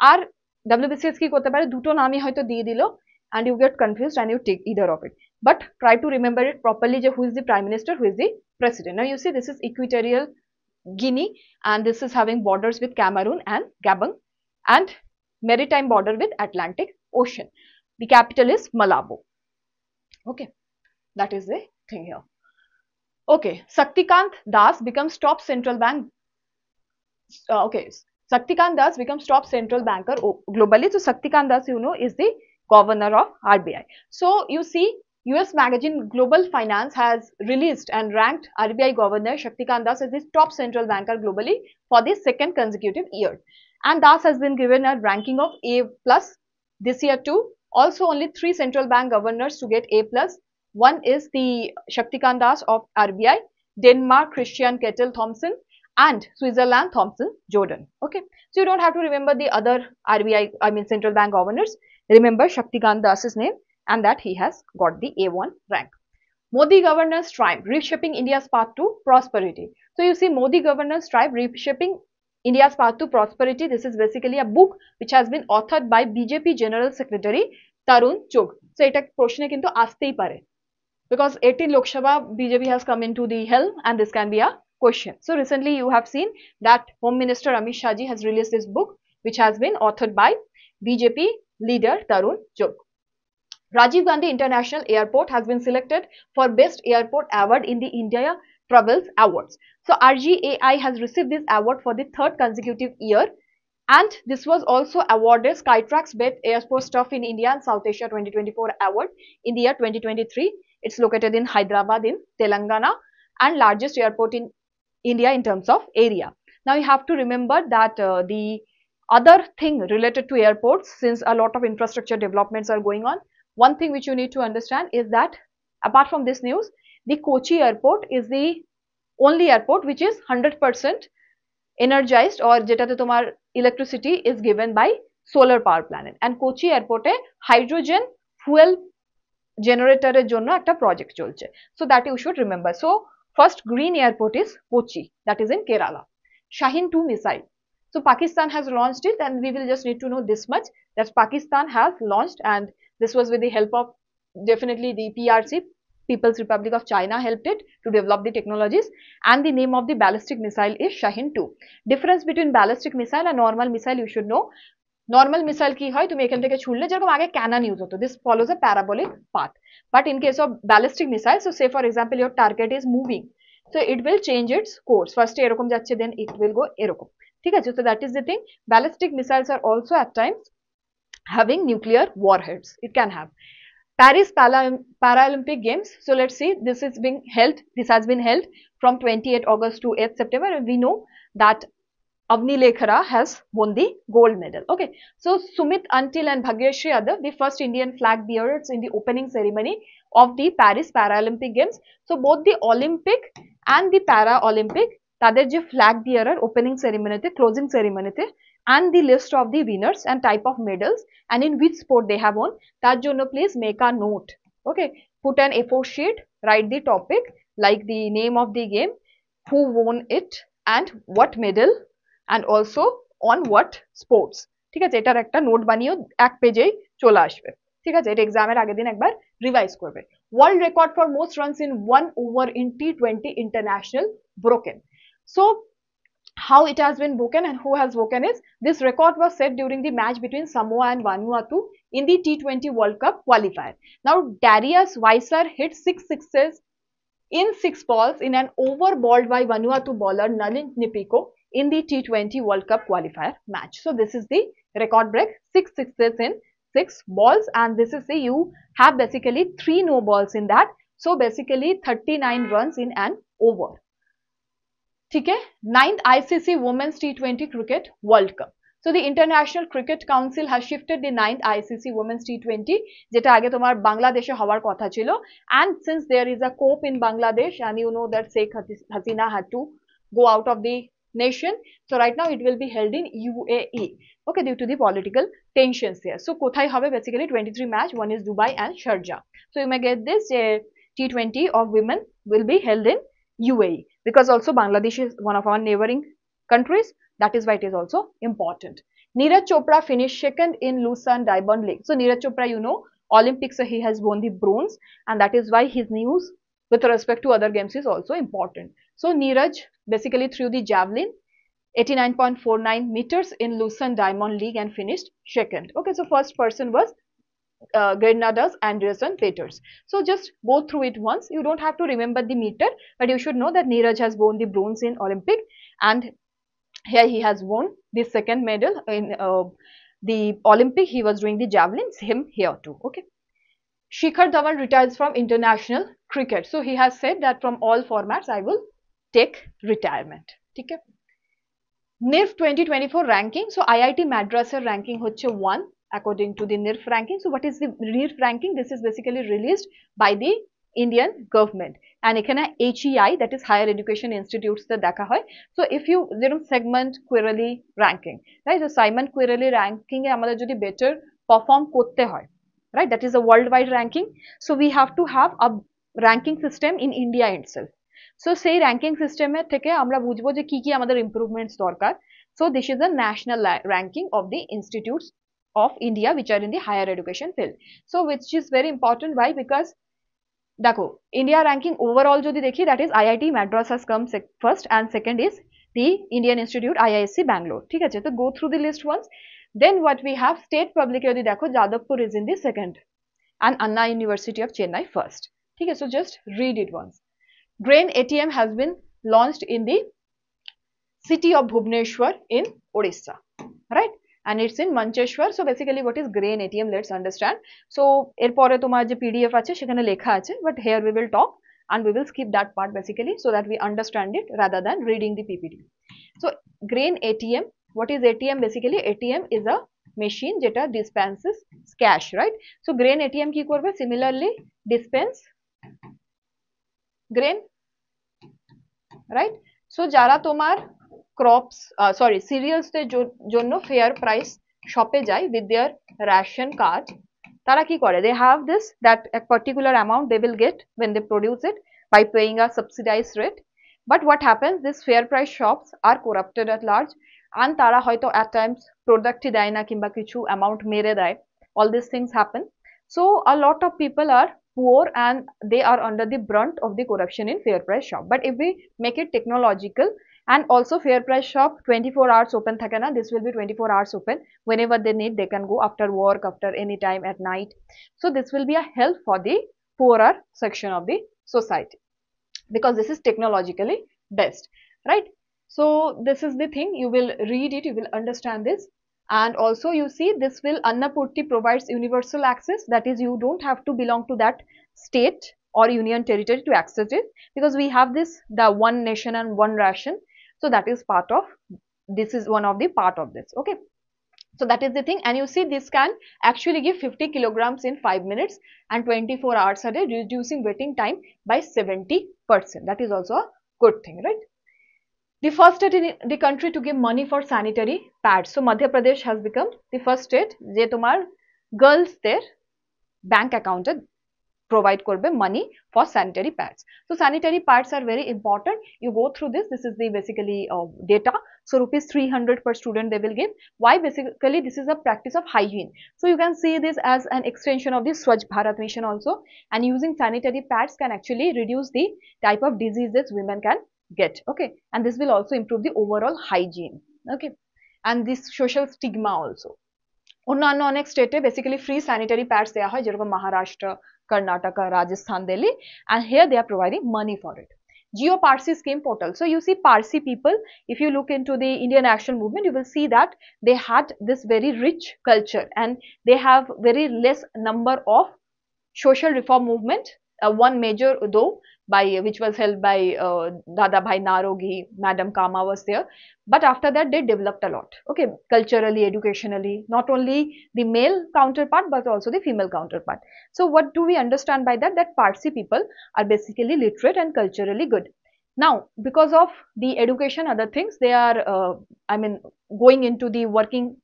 Are WBCS ki korte pare duto nami hoyto diye dilo, and you get confused and you take either of it, but try to remember it properly, who is the prime minister, who is the president. Now you see, this is Equatorial Guinea, and this is having borders with Cameroon and Gabon, and maritime border with Atlantic Ocean. The capital is Malabo. Okay, that is the thing here. Okay, Shaktikant Das becomes top central bank. Okay, Shaktikant Das becomes top central banker globally. So Shaktikant Das, you know, is the governor of RBI. So you see, US magazine Global Finance has released and ranked RBI governor Shaktikant Das as the top central banker globally for the second consecutive year. And Das has been given a ranking of A+ this year too. Also, only 3 central bank governors to get A+. One is the Shaktikant Das of RBI, Denmark Christian Kettle Thomsen, and Switzerland Thomson Jordan. Okay, so you don't have to remember the other RBI, I mean central bank governors. Remember Shaktikant Das's name, and that he has got the A1 rank. Modi governance tribe reshaping India's path to prosperity. So you see, Modi governance tribe reshaping India's path to prosperity. This is basically a book which has been authored by BJP General Secretary Tarun Chugh. So eta proshne kintu astei pare, because 18 Lok Sabha BJP has come into the helm, and this can be a question. So recently you have seen that Home Minister Amit Shah ji has released this book which has been authored by BJP leader Tarun Chugh. Rajiv Gandhi International Airport has been selected for Best Airport Award in the India Travels Awards. So RGAI has received this award for the 3rd consecutive year, and this was also awarded Skytrax Best Airport Stuff in India and South Asia 2024 award in the year 2023. It's located in Hyderabad in Telangana, and largest airport in India in terms of area. Now you have to remember that the other thing related to airports, since a lot of infrastructure developments are going on, one thing which you need to understand is that apart from this news, the Kochi airport is the only airport which is 100% energized or jeta tomar electricity is given by solar power plant, and Kochi airport e hydrogen fuel generator er jonno ekta project cholche, so that you should remember. So first green airport is Kochi, that is in Kerala. Shahin 2 missile, so Pakistan has launched it, and we will just need to know this much, that Pakistan has launched, and this was with the help of definitely the PRC, People's Republic of China helped it to develop the technologies, and the name of the ballistic missile is Shahin 2. Difference between ballistic missile and normal missile you should know. Normal missile ki hoy tumi ekhan theke chhulle jerokom age cannon use hoto, this follows a parabolic path, but in case of ballistic missile, so say for example your target is moving, so it will change its course, first erokom jacche then it will go erokom, thik ache, so that is the thing. Ballistic missiles are also at times having nuclear warheads, it can have. Paris Paralympic Games, so let's see, this is being held, this has been held from 28 August to 8 September, and we know that Avni Lekhara has won the gold medal. Okay, so Sumit Antil and Bhagyashri Yadav, the first Indian flag bearers in the opening ceremony of the Paris Paralympic Games. So both the Olympic and the Paralympic, tader je flag bearer opening ceremony the, closing ceremony the, and the list of the winners and type of medals and in which sport they have won, that jonno please make a note. Okay, put an A4 sheet, write the topic like the name of the game, who won it and what medal, and also on what sports. Thik ache, etar ekta note baniyo ek page ei chole ashbe, thik ache, eta exam er ager din ekbar revise korbe. World record for most runs in one over in T20 international broken. So how it has been broken and who has broken is, this record was set during the match between Samoa and Vanuatu in the T20 World Cup qualifier. Now Darius Wiser hit 6 sixes in 6 balls in an over bowled by Vanuatu bowler Nalin Nipiko in the T20 World Cup qualifier match. So this is the record break, 6 sixes in 6 balls, and this is the, you have basically 3 no balls in that, so basically 39 runs in an over. Okay, 9th ICC Women's T20 Cricket World Cup. So the International Cricket Council has shifted the 9th ICC Women's T20, jeta age tomar Bangladesh e howar kotha chilo, and since there is a coup in Bangladesh and you know that Sheikh Hasina had to go out of the nation, so right now it will be held in UAE, okay, due to the political tensions here. So kothai hobe basically 23 match, one is Dubai and Sharjah. So you may get this, T20 of women will be held in UAE, because also Bangladesh is one of our neighboring countries, that is why it is also important. Neeraj Chopra finished second in Lucerne Diamond League. So Neeraj Chopra, you know, Olympics he has won the bronze, and that is why his news with respect to other games is also important. So Neeraj basically threw the javelin 89.49 meters in Lucerne Diamond League and finished second. Okay, so first person was Grenada's Anderson Peters. So just go through it once, you don't have to remember the meter, but you should know that Neeraj has won the bronze in Olympic, and here he has won the second medal in the Olympic. He was doing the javelin, same here too. Okay, Shikhar Dhawan retires from international cricket, so he has said that from all formats I will take retirement. Okay, NIRF 2024 ranking, so IIT Madras ranking hoche 1 according to the NIRF ranking. So what is the NIRF ranking? This is basically released by the Indian government, and ekhane HEI, that is higher education institutes the dekha hoy. So if you segment quirally ranking, right, so Simon quirally ranking e amader jodi better perform korte hoy, right, that is a worldwide ranking, so we have to have a ranking system in India itself. So sei ranking system er theke amra bujhbo je ki ki amader improvements dorkar. So this is the national ranking of the institutes of India which are in the higher education field, so which is very important. Why? Because Dako India ranking overall jodi dekhi, that is IIT Madras has come first, and second is the Indian Institute IISc Bangalore. Thik ache, so go through the list once. Then what we have, state public jodi dekho, Jadavpur is in the second and Anna University of Chennai first. Thik ache, so just read it once. Grain ATM has been launched in the city of Bhubaneswar in Odisha, right, and it's in Mancheshwar. So basically what is grain ATM, let's understand. So erpore tomar je PDF ache shekhane lekha ache, but here we will talk and we will skip that part basically, so that we understand it rather than reading the PPT. So grain ATM, what is ATM? Basically ATM is a machine jeta dispenses cash, right? So grain ATM ki korbe, similarly dispense grain, right? So jara tomar crops cereals der jonno fair price shop e jay with their ration card, tara ki kore, they have this that a particular amount they will get when they produce it by paying a subsidized rate. But what happens, this fair price shops are corrupted at large, and tara hoyto at times product e dai na kimba kichu amount mere dai, all these things happen. So a lot of people are poor and they are under the brunt of the corruption in fair price shop. But if we make it technological, and also fair price shop 24 hours open thake na, this will be 24 hours open whenever they need, they can go after work, after any time at night. So this will be a help for the poorer section of the society, because this is technologically best, right? So this is the thing, you will read it, you will understand this. And also you see this will, Annapurti provides universal access, that is you don't have to belong to that state or union territory to access it, because we have this the one nation and one ration. So that is part of, this is one of the part of this, okay. So that is the thing, and you see this can actually give 50 kilograms in 5 minutes and 24 hours a day, reducing waiting time by 70%. That is also a good thing, right? The first state in the country to give money for sanitary pads. So Madhya Pradesh has become the first state je tomar girls their bank account provide korbe money for sanitary pads. So sanitary pads are very important. You go through this. This is the basically data. So rupees 300 per student they will give. Why? Basically this is a practice of hygiene. So you can see this as an extension of the Swachh Bharat mission also. And using sanitary pads can actually reduce the type of diseases women can get, okay, and this will also improve the overall hygiene, okay, and this social stigma also. Onnanno onek state e basically free sanitary pads deya hoy, jerokom Maharashtra, Karnataka, Rajasthan, Delhi, and here they are providing money for it. Geo Parsi scheme portal. So you see Parsi people, if you look into the Indian action movement, you will see that they had this very rich culture and they have very less number of social reform movement. One major though, by which was held by Dada Bhai Narogi, Madam Kama was there. But after that, they developed a lot, okay, culturally, educationally, not only the male counterpart, but also the female counterpart. So what do we understand by that? That Parsi people are basically literate and culturally good. Now, because of the education, other things, they are, going into the working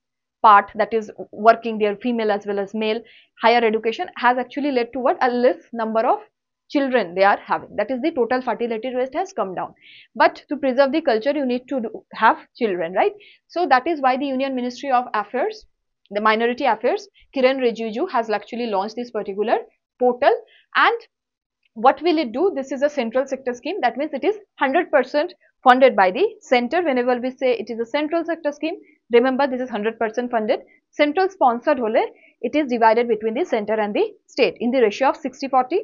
part, that is working their female as well as male. Higher education has actually led to what? A less number of children they are having, that is the total fertility rate has come down. But to preserve the culture you need to have children, right? So that is why the Union Ministry of Affairs, the Minority Affairs, Kiren Rijiju has actually launched this particular portal. And what will it do? This is a central sector scheme, that means it is 100% funded by the center. Whenever we say it is a central sector scheme, remember this is 100% funded. Central sponsored hole, it is divided between the center and the state in the ratio of 60-40.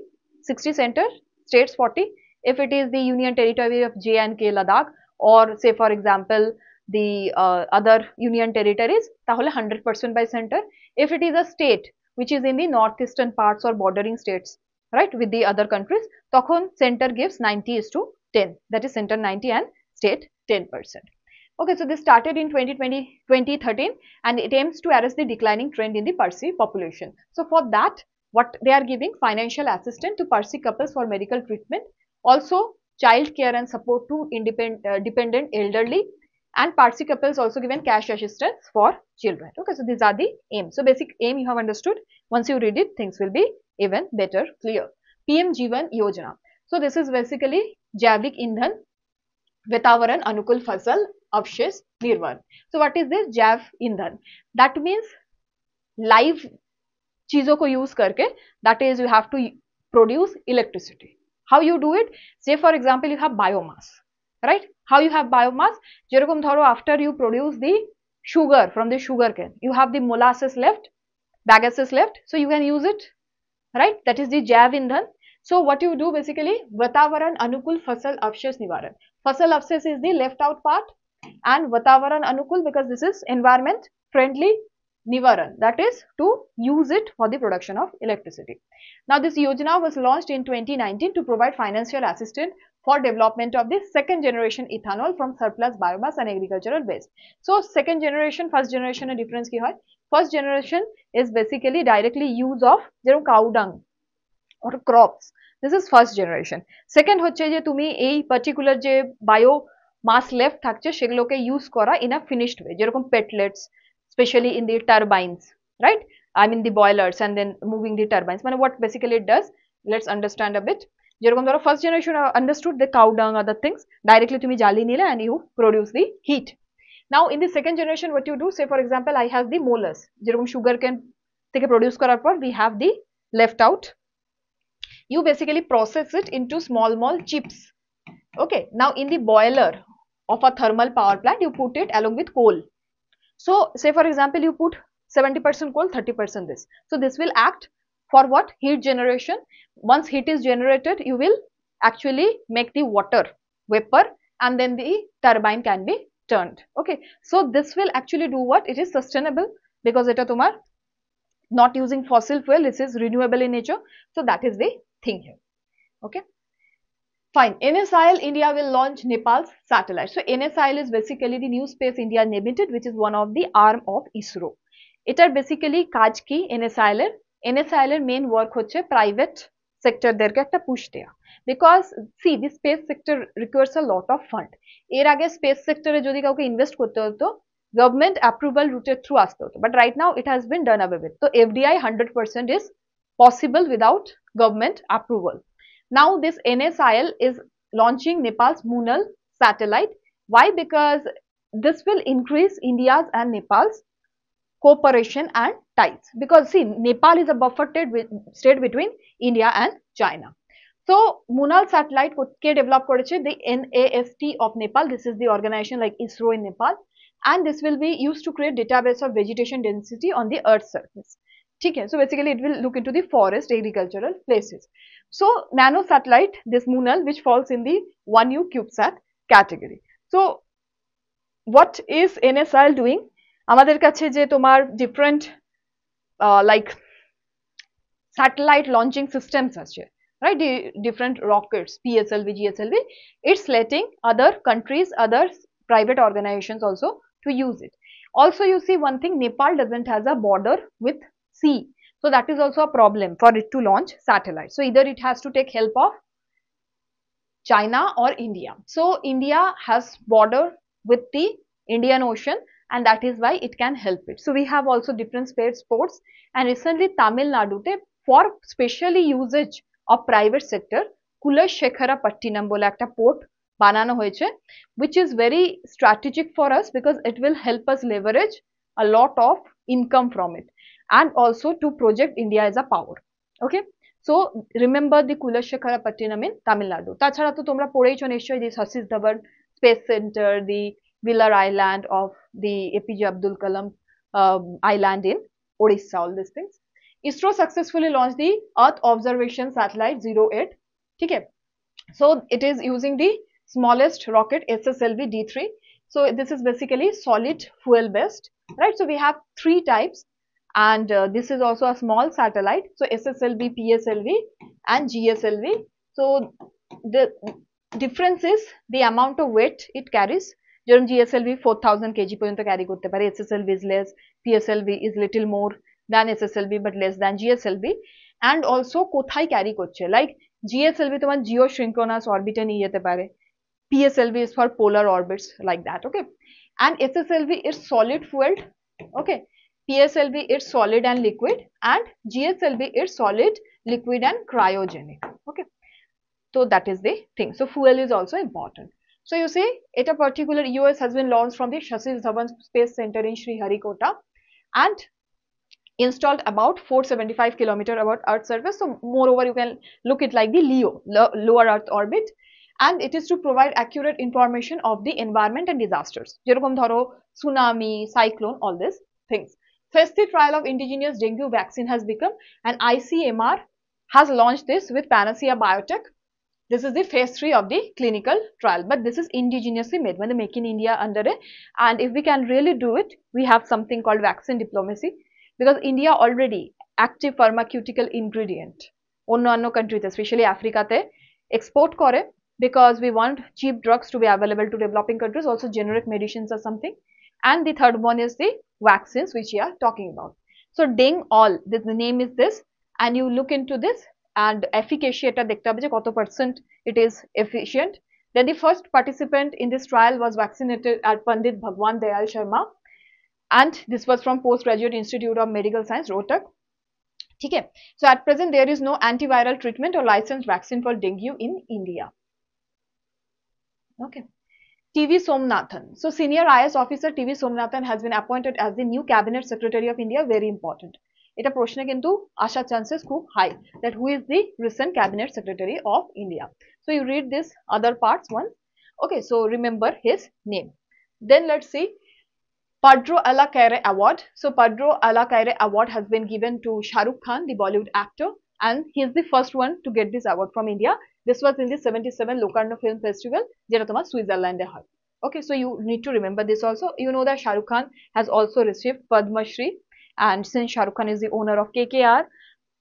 60 center, states 40. If it is the union territory of J and K, Ladakh, or say for example the other union territories, tahole 100% by center. If it is a state which is in the northeastern parts or bordering states, right, with the other countries, tokhon center gives 90:10. That is center 90 and state 10%. Okay, so this started in 2013 and it aims to arrest the declining trend in the Parsi population. So for that, what they are giving? Financial assistance to Parsi couples for medical treatment, also child care and support to dependent elderly, and Parsi couples also given cash assistance for children. Okay, so these are the aims. So basic aim you have understood. Once you read it, things will be even better clear. PM Jeevan Yojana. So this is basically Javik Indhan Vetavaran Anukul Fasal Avshesh Nirvan. So what is this Jav Indhan? That means live चीजों को use करके, that is you have to produce electricity. How you do it? Say for example you have biomass, right? How you have biomass? जेरकम धरो after you produce the sugar from the sugar cane, you have the molasses left, bagasse left, so you can use it, right? That is the Jaiv Indhan. So what you do basically, Vatavaran Anukul Fasal Avshesh Nivaran. Fasal Avshesh is the left out part, and Vatavaran Anukul because this is environment friendly. Nivaran, that is to use it for the production of electricity. Now this Yojana was launched in 2019 to provide financial assistance for development of the second generation ethanol from surplus biomass and agricultural waste. So second generation, first generation a difference ki hoy. First generation is basically directly use of cow dung or crops. This is first generation. Second হচ্ছে যে তুমি এই particular যে bio mass left থাকছে সেগুলোকে use করা in a finished way, যেরকম pellets, especially in the turbines, right? I mean the boilers and then moving the turbines. মানে what basically it does, let's understand a bit. যেরকম ধরো first generation understood the cow dung, other things, directly তুমি জ্বালিয়ে নিলে and you produce the heat. Now in the second generation what you do, say for example I have the molars, যেরকম sugar cane থেকে produce করার পর we have the left out. You basically process it into small chips. Okay, now in the boiler of a thermal power plant you put it along with coal. So say for example you put 70% coal, 30% this, so this will act for what? Heat generation. Once heat is generated you will actually make the water vapor and then the turbine can be turned. Okay, so this will actually do what? It is sustainable because it is not using fossil fuel, this is renewable in nature. So that is the thing here. Okay, fine. NSIL India will launch Nepal's satellite. So NSIL is basically the New Space India Limited, which is one of the arm of ISRO. It are basically kaj ki NSIL main work hoche private sector der ke ekta push deya, because see the space sector requires a lot of fund. Er age space sector e jodi kauke invest korte hoto government approval route through aste hoto, but right now it has been done away with. So FDI 100% is possible without government approval. Now this NSIL is launching Nepal's Moonal satellite. Why? Because this will increase India's and Nepal's cooperation and ties, because see Nepal is a buffered state between India and China. So Moonal satellite ke develop koreche the NATS of Nepal. This is the organization like ISRO in Nepal. And this will be used to create database of vegetation density on the earth's surface. Okay, so basically it will look into the forest, agricultural places. So nano satellite, this Moonal, which falls in the 1U CubeSat category. So what is NSIL doing? Amader kache je tomar different like satellite launching systems asche, right? The different rockets, PSLV, GSLV. It's letting other countries, other private organizations also to use it. Also you see one thing, Nepal doesn't has a border with sea, so that is also a problem for it to launch satellite. So either it has to take help of China or India. So India has border with the Indian Ocean and that is why it can help it. So we have also different space sports, and recently Tamil Nadu te for specially usage of private sector Kulashekharapattinam bole ekta port banano hoyeche, which is very strategic for us because it will help us leverage a lot of income from it and also to project India as a power. Okay, so remember the Kulashekharapattinam in Tamil Nadu. Tachara to tumra poreicho nishchoy the Shashi Dhawan Space Center, the Villar Island of the APJ Abdul Kalam Island in Odisha, all these things. ISRO successfully launched the Earth Observation Satellite 08. Okay, so it is using the smallest rocket SSLV D3. So this is basically solid fuel based, right? So we have three types, and this is also a small satellite. So SSLV, PSLV and GSLV. So the difference is the amount of weight it carries. During GSLV 4000 kg porjonto carry korte pare, SSLV is less, PSLV is little more than SSLV but less than GSLV. And also kothay carry korche, like GSLV tomar geosynchronous orbit e niye jete pare, PSLV is for polar orbits like that. Okay, and SSLV is solid fueled. Okay, PSLV is solid and liquid, and GSLV is solid, liquid and cryogenic. Okay, so that is the thing. So fuel is also important. So you see at a particular US has been launched from the Shashi Dhawan Space Center in Sriharikota and installed about 475 km above Earth's surface. So moreover you can look it like the LEO, lower Earth orbit. And it is to provide accurate information of the environment and disasters. Jerokom dharo, tsunami, cyclone, all these things. First, the trial of indigenous dengue vaccine has become, and ICMR has launched this with Panacea Biotech. This is the phase 3 of the clinical trial, but this is indigenously made, when they make in India under it. And if we can really do it, we have something called vaccine diplomacy, because India already active pharmaceutical ingredient. Onno countries, especially Africa, te export kore, because we want cheap drugs to be available to developing countries, also generic medicines or something. And the third one is the vaccines, which we are talking about. So ding all, the name is this, and you look into this and efficacy eta dekhte hobe je koto percent it is efficient. Then the first participant in this trial was vaccinated at Pandit Bhagwan Dayal Sharma, and this was from Postgraduate Institute of Medical Science, Rohtak. Okay. So at present there is no antiviral treatment or licensed vaccine for dengue in India. Okay. T.V. Somnathan. So senior IS officer T.V. Somnathan has been appointed as the new cabinet secretary of India. Very important. It a proshna kintu asha chances khub high that who is the recent cabinet secretary of India. So you read this other parts once. Okay, so remember his name. Then let's see Padro Alakaire Award. So Padro Alakaire Award has been given to Shah Rukh Khan, the Bollywood actor, and he is the first one to get this award from India. This was in the 77 Locarno Film Festival, Jeratoma, Switzerland. Okay, so you need to remember this also. You know that Shah Rukh Khan has also received Padma Shri, and since Shah Rukh Khan is the owner of KKR,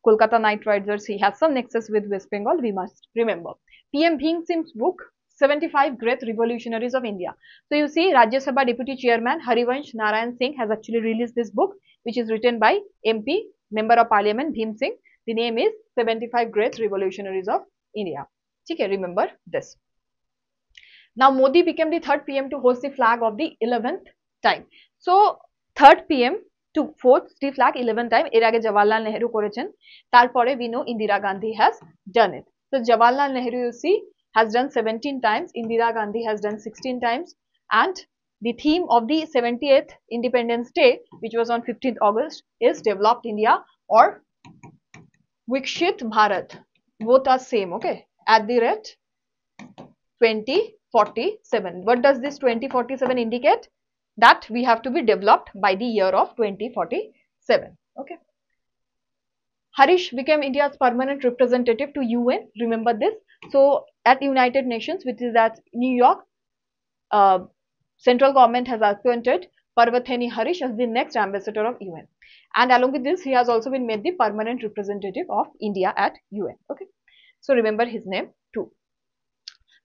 Kolkata Knight Riders, he has some nexus with West Bengal, we must remember. PM Bhim Singh's book, 75 Great Revolutionaries of India. So you see Rajya Sabha Deputy Chairman Harivansh Narayan Singh has actually released this book, which is written by MP, Member of Parliament Bhim Singh. The name is 75 Great Revolutionaries of India. Okay, remember this. Now Modi became the third PM to hoist the flag of the 11th time. So third PM to fourth the flag 11th time. Erage Jawaharlal Nehru korechen. Tarpore we know Indira Gandhi has done it. So Jawaharlal Nehru, you see, has done 17 times. Indira Gandhi has done 16 times. And the theme of the 78th Independence Day, which was on 15th August, is Developed India or Vikshit Bharat. Both are same, okay, at the rate 2047. What does this 2047 indicate? That we have to be developed by the year of 2047, okay. Harish became India's permanent representative to UN, remember this. So at United Nations, which is at New York, central government has appointed Parvatheni Harish as the next ambassador of UN. And along with this, he has also been made the permanent representative of India at UN. Okay. So remember his name too.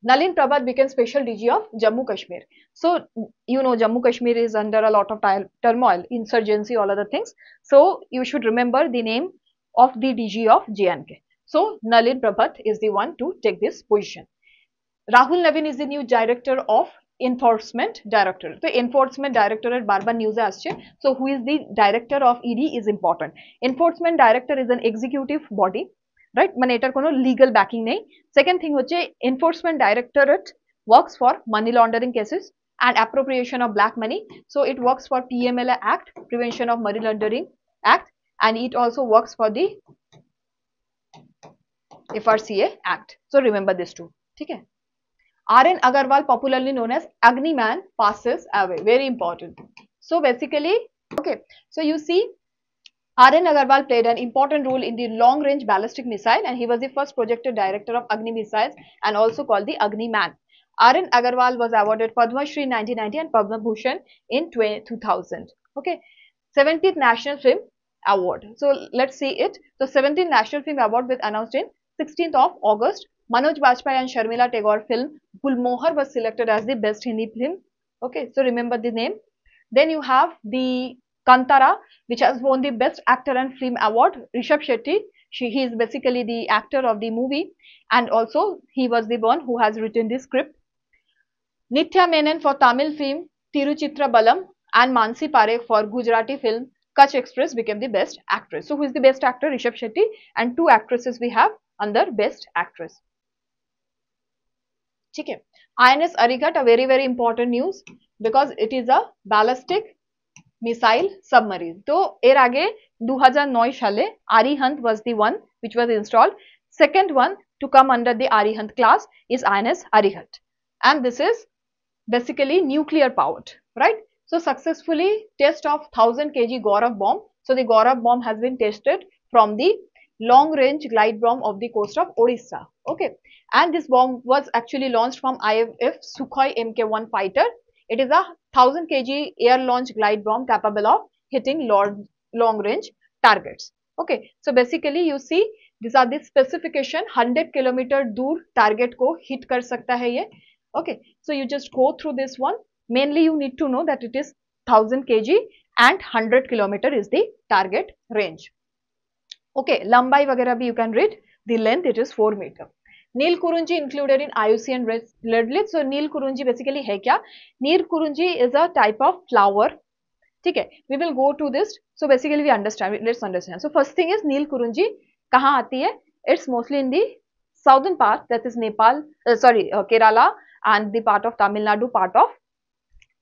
Nalin Prabhat became special DG of Jammu Kashmir. So you know Jammu Kashmir is under a lot of turmoil, insurgency, all other things. So you should remember the name of the DG of JNK. So Nalin Prabhat is the one to take this position. Rahul Navin is the new director of Enforcement Directorate. So Enforcement Directorate barbar news asche. So who is the director of ED is important. Enforcement Director is an executive body, right? Mane etar kono legal backing nahi. Second thing hoche Enforcement Directorate works for money laundering cases and appropriation of black money. So it works for PMLA Act, Prevention of Money Laundering Act, and it also works for the FRCA Act. So remember this too. Okay. R.N. Agarwal, popularly known as Agni Man, passes away. Very important. So basically, okay, so you see R.N. Agarwal played an important role in the long-range ballistic missile, and he was the first projected director of Agni missiles and also called the Agni Man. R.N. Agarwal was awarded Padma Shri in 1990 and Padma Bhushan in 2000. Okay, 17th National Film Award. So let's see it. So 17th National Film Award was announced in 16th of August. Manoj Bajpayee and Sharmila Tagore film Gulmohar was selected as the best Hindi film. Okay, so remember the name. Then you have the Kantara, which has won the Best Actor and Film Award. Rishabh Shetty, he is basically the actor of the movie, and also he was the one who has written the script. Nithya Menon for Tamil film Tiruchitra Balam and Mansi Parekh for Gujarati film Kutch Express became the Best Actress. So who is the Best Actor? Rishabh Shetty, and two actresses we have under Best Actress. Okay. INS Arigat, a very important news because it is a ballistic missile submarine. So, er aage 2009 shale Arihant was the one which was installed. Second one to come under the Arihant class is INS Arigat, and this is basically nuclear powered, right? So, successfully test of 1000 kg Gaurav bomb. So, the Gaurav bomb has been tested from the long range glide bomb of the coast of Odisha. Okay, and this bomb was actually launched from IFF Sukhoi Mk1 fighter. It is a 1000 kg air launch glide bomb capable of hitting long range targets. Okay, so basically you see these are the specification. 100 kilometer dur target ko hit kar sakta hai ye. Okay, so you just go through this one. Mainly you need to know that it is 1000 kg and 100 kilometer is the target range. Okay, Lambai vagera bhi you can read. the length, it is 4 meter. Neel Kurunji included in IUCN red list. So Neel Kurunji basically hai kya? Neel Kurunji is a type of flower. Okay, we will go to this. So basically we understand, let's understand. So first thing is Neel Kurunji kahan aati hai? It's mostly in the southern part, that is Nepal, Kerala and the part of Tamil Nadu, part of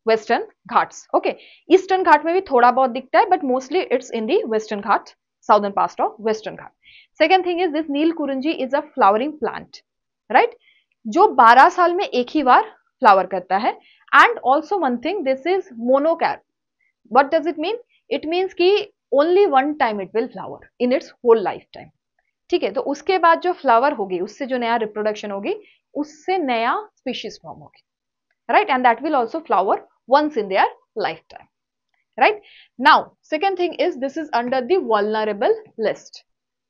Western Ghats. Okay, Eastern Ghat mein bhi thoda bahut dikhta hai, but mostly it's in the Western Ghat, southern part of Western Ghat. Second thing is this Neel Kurunji is a flowering plant, right? Jo 12 saal mein ek hi baar flower karta hai. And also one thing, this is monocarp. What does it mean? It means ki only one time it will flower in its whole lifetime. ठीक है, तो उसके बाद जो flower होगी, उससे जो नया reproduction होगी, उससे नया species form होगी, right? And that will also flower once in their lifetime, right? Now, second thing is this is under the vulnerable list.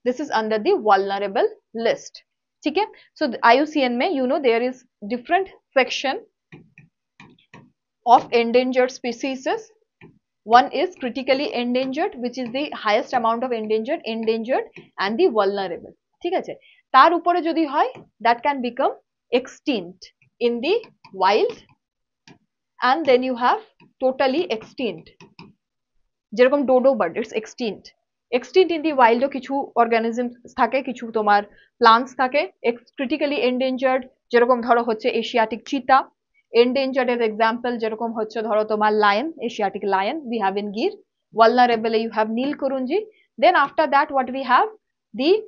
This is under the vulnerable list. ठीक है, so the IUCN में you know there is different section of endangered species. One is critically endangered, which is the highest amount of endangered and the vulnerable. ठीक है, तार ऊपर जो दी है, that can become extinct in the wild, and then you have totally extinct. जेरकम dodo bird, it's extinct. Extinct in the wild जो किचु organisms थाके, किचु तोमार plants थाके. Critically endangered, जेरकम धरो होच्छे Asiatic cheetah. Endangered as example, jerokom hocche dhoro tomar lion, Asiatic lion, we have in Gir. Vulnerable, you have Neel Kurunji. Then after that, what we have? The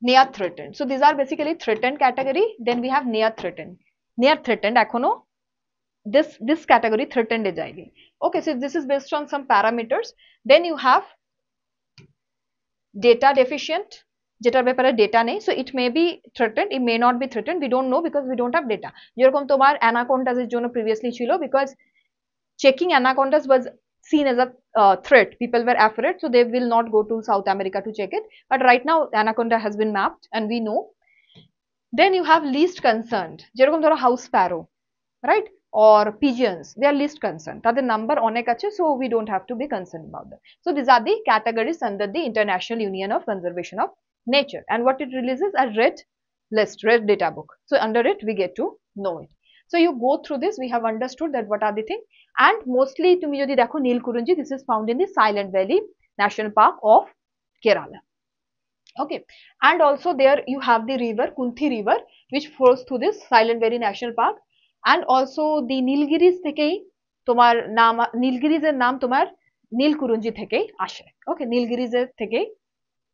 near threatened. So these are basically threatened category. Then we have near threatened. Near threatened, ekhono, this category threatened e jayegi. Okay, so this is based on some parameters. Then you have data deficient. Jetar bepare data nahi, so it may be threatened, it may not be threatened, we don't know because we don't have data. Jerokom tomar anacondas is jono previously chilo, because checking anacondas was seen as a threat, people were afraid, so they will not go to South America to check it, but right now anaconda has been mapped and we know. Then you have least concerned, jerokom dhoro house sparrow, right, or pigeons, they are least concerned, tader number onek ache, so we don't have to be concerned about them. So these are the categories under the International Union of Conservation of Nature, and what it releases a red list, red data book. So under it we get to know it. So you go through this, we have understood that what are the things, and mostly to me jodi dekho Neel Kurunji, this is found in the Silent Valley National Park of Kerala. Okay, and also there you have the river Kunthi river, which flows through this Silent Valley National Park, and also the Nilgiris thekei tomar naam, Nilgiris er naam tomar Neel Kurunji thekei ashe. Okay, Nilgiris er thekei,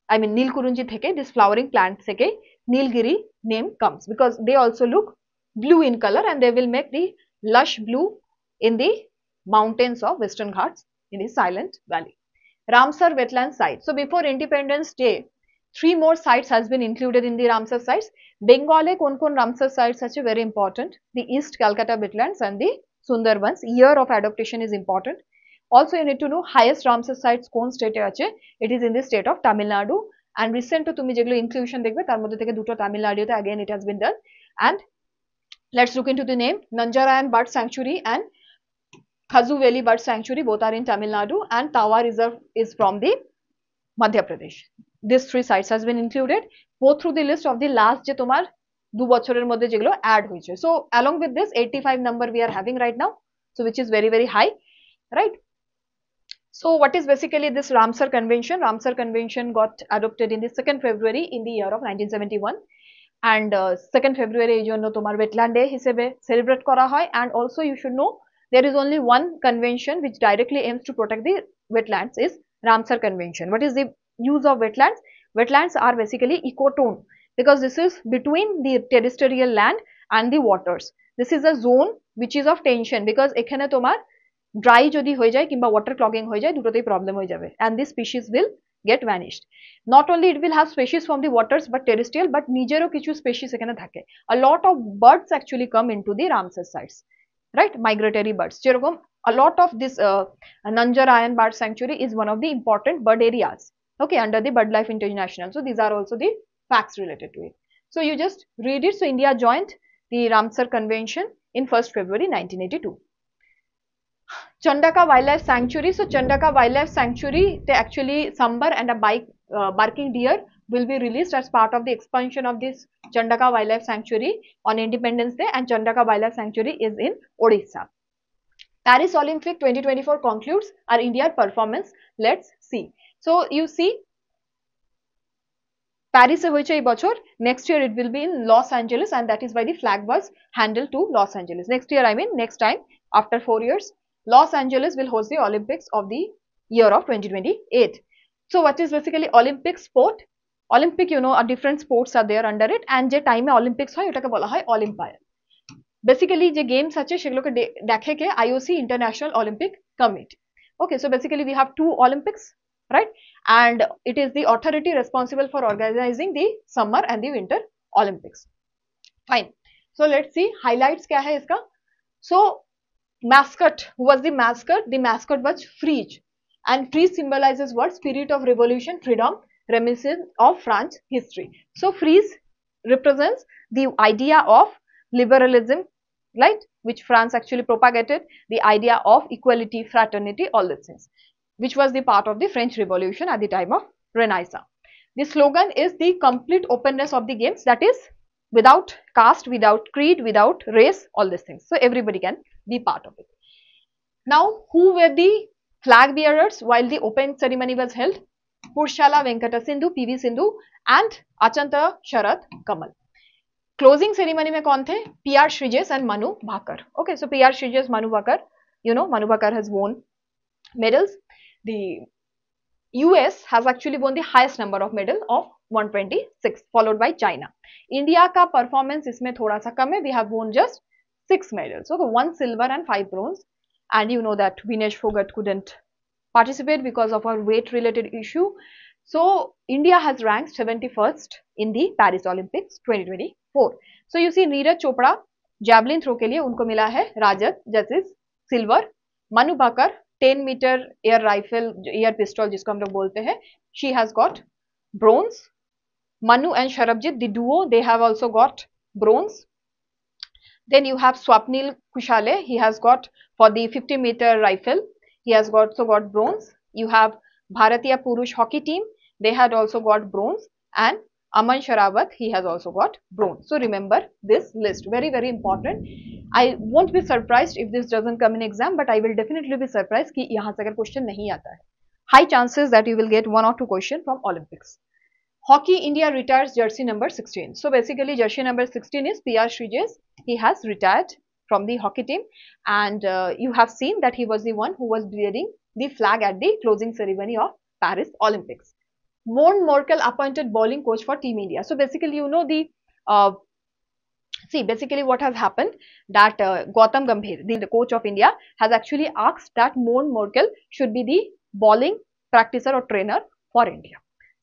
I mean Neel Kurunji theke, this flowering plant theke Nilgiri name comes, because they also look blue in color and they will make the lush blue in the mountains of Western Ghats in the Silent Valley. Ramsar wetland site. So before Independence Day, 3 more sites has been included in the Ramsar sites. Bengal e kon kon Ramsar sites are very important. The East Calcutta wetlands and the Sundarbans. Year of adaptation is important. Also, you need to know highest Ramsar sites kon state e ache. It is in the state of Tamil Nadu, and recent to tumi jeglo inclusion dekbe tar moddhe theke duto Tamil Nadu te again it has been done. And let's look into the name Nanjarayan Bird Sanctuary and Khazu Valley Bird Sanctuary, both are in Tamil Nadu, and Tawa Reserve is from the Madhya Pradesh. These 3 sites has been included. Go through the list of the last je tomar 2 bochorer moddhe jeglo add hoyeche. So along with this 85 number we are having right now, so which is very very high, right? So what is basically this Ramsar Convention? Ramsar Convention got adopted in the 2nd February in the year of 1971, and 2nd February jonno tomar wetland day hisebe celebrate kora hoy. And also you should know there is only one convention which directly aims to protect the wetlands, is Ramsar Convention. What is the use of wetlands? Wetlands are basically ecotone, because this is between the terrestrial land and the waters. This is a zone which is of tension, because ekhane tomar dry jodi hoye jay kimba water clogging hoye jay dutotei problem hoye jabe, and this species will get vanished. Not only it will have species from the waters but terrestrial, but nijero kichu species ekhane thake. A lot of birds actually come into the Ramsar sites, right? Migratory birds, jerokom a lot of this Nanjarayan Bird Sanctuary is one of the important bird areas, okay, under the BirdLife International. So these are also the facts related to it, so you just read it. So India joined the Ramsar Convention in 1st February 1982. Chandaka Wildlife Sanctuary. So Chandaka Wildlife Sanctuary, they actually sambar and a bike barking deer will be released as part of the expansion of this Chandaka Wildlife Sanctuary on Independence Day, and Chandaka Wildlife Sanctuary is in Odisha. Paris Olympic 2024 concludes our India performance. Let's see. So you see, Paris hoyeche ei bochor, next year it will be in Los Angeles, and that is why the flag was handed to Los Angeles. Next year, I mean next time, after 4 years, Los Angeles will host the Olympics of the year of 2028. So what is basically Olympic sport? Olympic, you know, different sports are there under it, and je time e Olympics hoy otake bola hoy Olympiad. Basically je games ache shegloke dekhe ke IOC, International Olympic Committee. Okay, so basically we have two Olympics, right? And it is the authority responsible for organizing the summer and the winter Olympics. Fine. So let's see highlights kya hai iska. So mascot, who was the mascot? The mascot was Frege, and Frege symbolizes what? Spirit of revolution, freedom, reminiscent of French history. So Frege represents the idea of liberalism, right, which France actually propagated, the idea of equality, fraternity, all these things, which was the part of the French Revolution at the time of Renaissance. The slogan is the complete openness of the games, that is without caste, without creed, without race, all these things. So everybody can be part of it. Now, who were the flag bearers while the open ceremony was held? Purshala Venkata Sindhu, PV Sindhu and Achanta Sharad Kamal. Closing ceremony mein kaun the? PR Shrijes and Manu Bhakar. Okay, so PR Shrijes, Manu Bhakar, you know, Manu Bhakar has won medals. The US has actually won the highest number of medals of 126, followed by China. India ka performance isme thoda sa kam hai. We have won just 6 medals. Okay, 1 silver and 5 bronze. And you know that Vinesh Fogart couldn't participate because of her weight related issue. So India has ranked 71st in the Paris Olympics 2024. So you see Neeraj Chopra javelin throw ke liye unko mila hai Rajat, that is silver. Manu Bhakar 10 meter air rifle, air pistol jisko hum log bolte hai, she has got bronze. Manu and Sharabjit, the duo, they have also got bronze. Then you have Swapnil Kushale, he has got for the 50 meter rifle, he has also got bronze. You have Bharatiya Purush hockey team, they had also got bronze, and Aman Sharawat, he has also got bronze. So remember this list, very very important. I won't be surprised if this doesn't come in exam, but I will definitely be surprised ki yahan se agar question nahi aata hai. High chances that you will get 1 or 2 question from Olympics. Hockey, India retires jersey number 16. So basically jersey number 16 is PR Shrijes. He has retired from the hockey team, and you have seen that he was the one who was bearing the flag at the closing ceremony of Paris Olympics. Morn Morkel appointed bowling coach for Team India. So basically, you know, the basically what has happened that Gautam Gambhir, the coach of India, has actually asked that Morn Morkel should be the bowling practicer or trainer for India.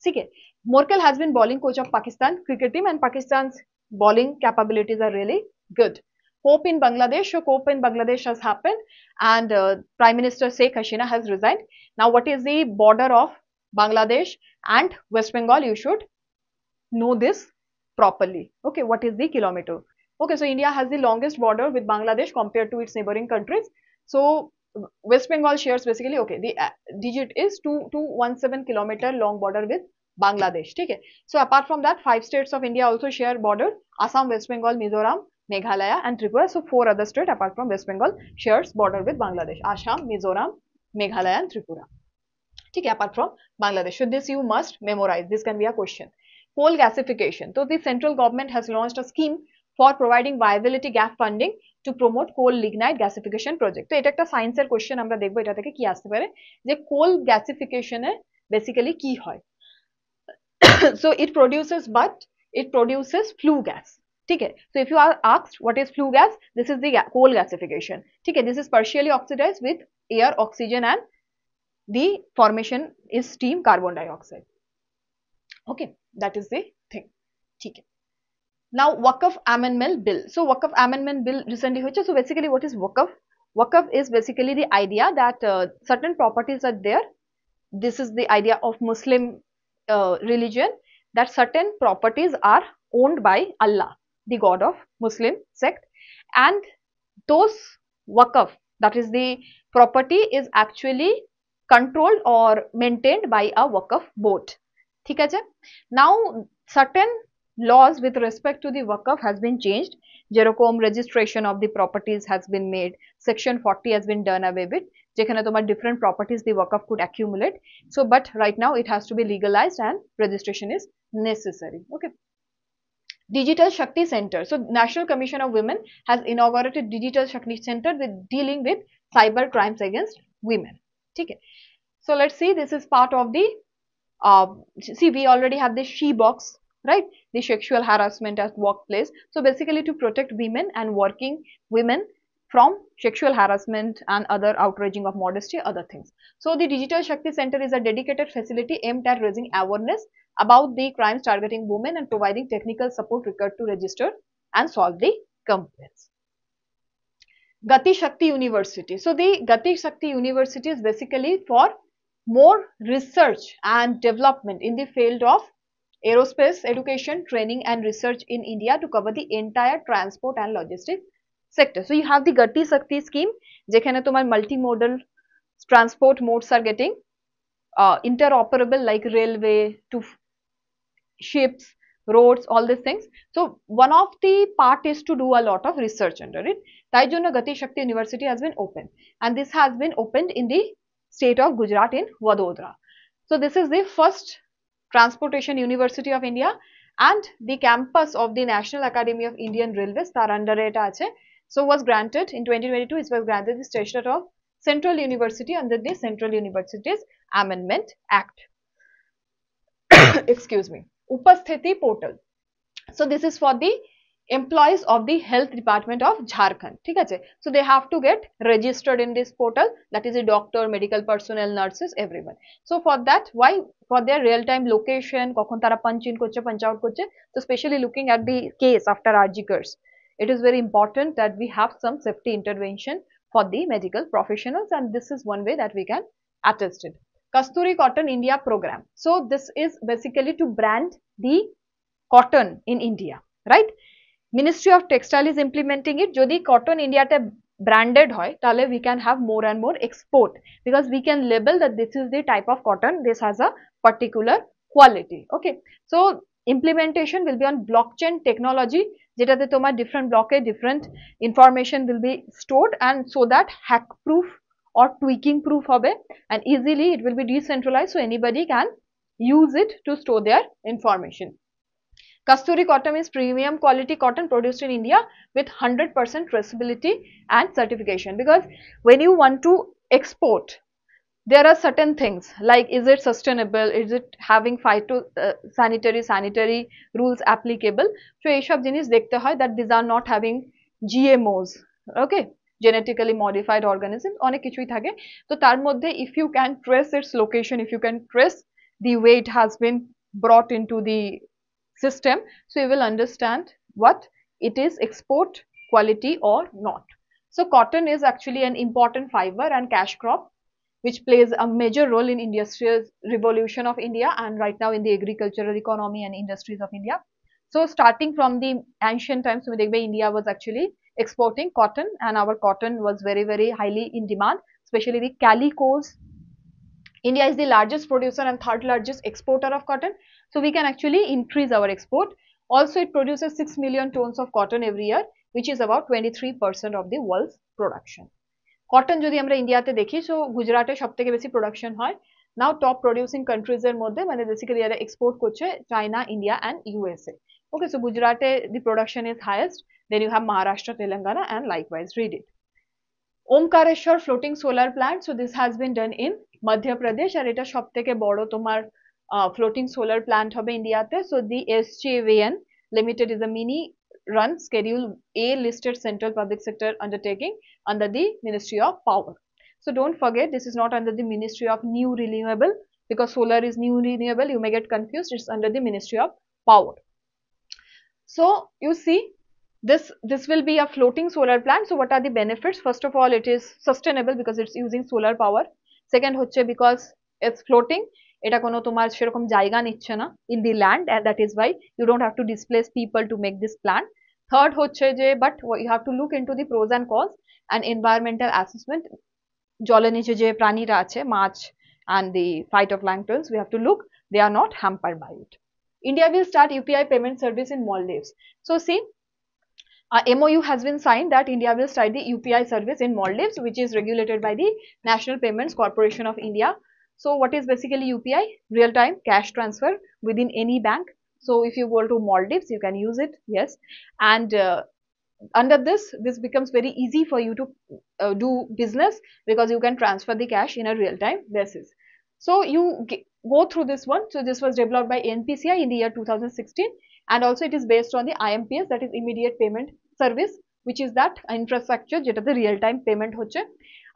Okay. Morkel has been bowling coach of Pakistan cricket team, and Pakistan's bowling capabilities are really good. Hope in Bangladesh, so hope in Bangladesh has happened, and Prime Minister Sheikh Hasina has resigned. Now what is the border of Bangladesh and West Bengal? You should know this properly. Okay, what is the kilometer? Okay, so India has the longest border with Bangladesh compared to its neighboring countries. So West Bengal shares basically, okay, the digit is 2217 kilometer long border with Bangladesh. Okay. So apart from that, 5 states of India also share border: Assam, West Bengal, Mizoram, Meghalaya and Tripura. So 4 other states apart from West Bengal shares border with Bangladesh: Assam, Mizoram, Meghalaya and Tripura. Okay, apart from Bangladesh. So this you must memorize. This can be a question. Coal gasification. So the central government has launched a scheme for providing viability gap funding to promote coal lignite gasification project. So it's a science question. Amra dekhbo eta theke ki aste pare je coal gasification e basically ki hoy. So it produces, but it produces flue gas. Okay. So if you are asked what is flue gas, this is the coal gasification. Okay. This is partially oxidized with air, oxygen, and the formation is steam, carbon dioxide. Okay. That is the thing. Okay. Now Wakaf Amendment Bill. So Wakaf Amendment Bill recently hoiche. So basically what is Wakaf? Wakaf is basically the idea that certain properties are there. This is the idea of Muslim religion, that certain properties are owned by Allah, the god of Muslim sect, and those Wakaf, that is the property, is actually controlled or maintained by a Wakaf board. ঠিক আছে। Now certain laws with respect to the wakaf has been changed, যেরকম registration of the properties has been made, section 40 has been done away with, যেখানে তোমার different properties the wakaf could accumulate. So but right now it has to be legalized and registration is necessary. Okay. Digital Shakti Center. So National Commission of Women has inaugurated Digital Shakti Center with dealing with cyber crimes against women. Okay. So let's see, this is part of the see, we already have the she box, right? The sexual harassment at workplace. So basically to protect women and working women from sexual harassment and other outraging of modesty, other things. So the Digital Shakti Center is a dedicated facility aimed at raising awareness about the crimes targeting women and providing technical support required to register and solve the complaints. Gati Shakti University. So the Gati Shakti University is basically for more research and development in the field of aerospace education, training and research in India to cover the entire transport and logistics sector. So you have the Gati Shakti scheme, jekhane tomar multimodal transport modes are getting interoperable, like railway to ships, roads, all these things. So one of the part is to do a lot of research under it. Taijuna Gati Shakti University has been opened, and this has been opened in the state of Gujarat in Vadodara. So this is the first Transportation University of India, and the campus of the National Academy of Indian Railways tar under it ache. So was granted in 2022, it was granted the status of Central University under the Central Universities Amendment Act. Excuse me. Upasthiti portal. So this is for the employees of the Health Department of Jharkhand. So they have to get registered in this portal, that is a doctor, medical personnel, nurses, everyone. So for that, why? For their real-time location, kokhon tara punch in korche, punch out korche. So especially looking at the case after Arjikers, it is very important that we have some safety intervention for the medical professionals, and this is one way that we can attest it. Kasturi Cotton India program. So this is basically to brand the cotton in India, right? Ministry of Textile is implementing it. Jodi cotton India te branded hoy, tale we can have more and more export, because we can label that this is the type of cotton, this has a particular quality. Okay. So implementation will be on blockchain technology, jeta te tomar different block e different information will be stored, and so that hack proof or tweaking proof hobe, and easily it will be decentralized, so anybody can use it to store their information. Kasturi cotton is premium quality cotton produced in India with 100% traceability and certification, because when you want to export, there are certain things like, is it sustainable, is it having phytosanitary rules applicable. So, eshab jinish dekhte hoy that these are not having GMOs, okay, genetically modified organisms, onek kichui thake. So, tar moddhe if you can trace its location, if you can trace the way it has been brought into the system, so you will understand what it is, export quality or not. So cotton is actually an important fiber and cash crop, which plays a major role in industrial revolution of India and right now in the agricultural economy and industries of India. So starting from the ancient times, India was actually exporting cotton, and our cotton was very, very highly in demand, especially the calicos. India is the largest producer and third largest exporter of cotton. So we can actually increase our export. Also, it produces 6 million tons of cotton every year, which is about 23% of the world's production. Cotton jodi amra India te dekhi, so Gujarat e sob theke beshi production hoy. Now top producing countries er moddhe mane basically era export korche China, India and USA. Okay, so Gujarat e the production is highest. Then you have Maharashtra, Telangana, and likewise read it. Omkareshwar floating solar plant. So this has been done in Madhya Pradesh, and eta sob theke boro tomar floating solar plant hobe India te. So the SJVN Limited is a mini run schedule A listed central public sector undertaking under the Ministry of Power. So don't forget, this is not under the Ministry of New Renewable, because solar is new renewable, you may get confused, it's under the Ministry of Power. So you see, this will be a floating solar plant. So what are the benefits? First of all, it is sustainable because it's using solar power. Second hoche, because it's floating, এটা কোনো তোমার সেরকম জায়গা নিচ্ছে না in the land, and that is why you don't have to displace people to make this plant. Third হচ্ছে যে, but you have to look into the pros and cons and environmental assessment. জলের নিচে যে প্রাণীরা আছে, মাছ and the phytoplanktons, we have to look They are not hampered by it. India will start UPI payment service in Maldives. So see, a MOU has been signed that India will start the UPI service in Maldives, which is regulated by the National Payments Corporation of India. So what is basically UPI? Real-time cash transfer within any bank. So if you go to Maldives, you can use it, yes. And under this becomes very easy for you to do business, because you can transfer the cash in a real-time basis. So you go through this one. So this was developed by NPCI in the year 2016, and also it is based on the IMPS, that is immediate payment service, which is that infrastructure jeta the real time payment hoche.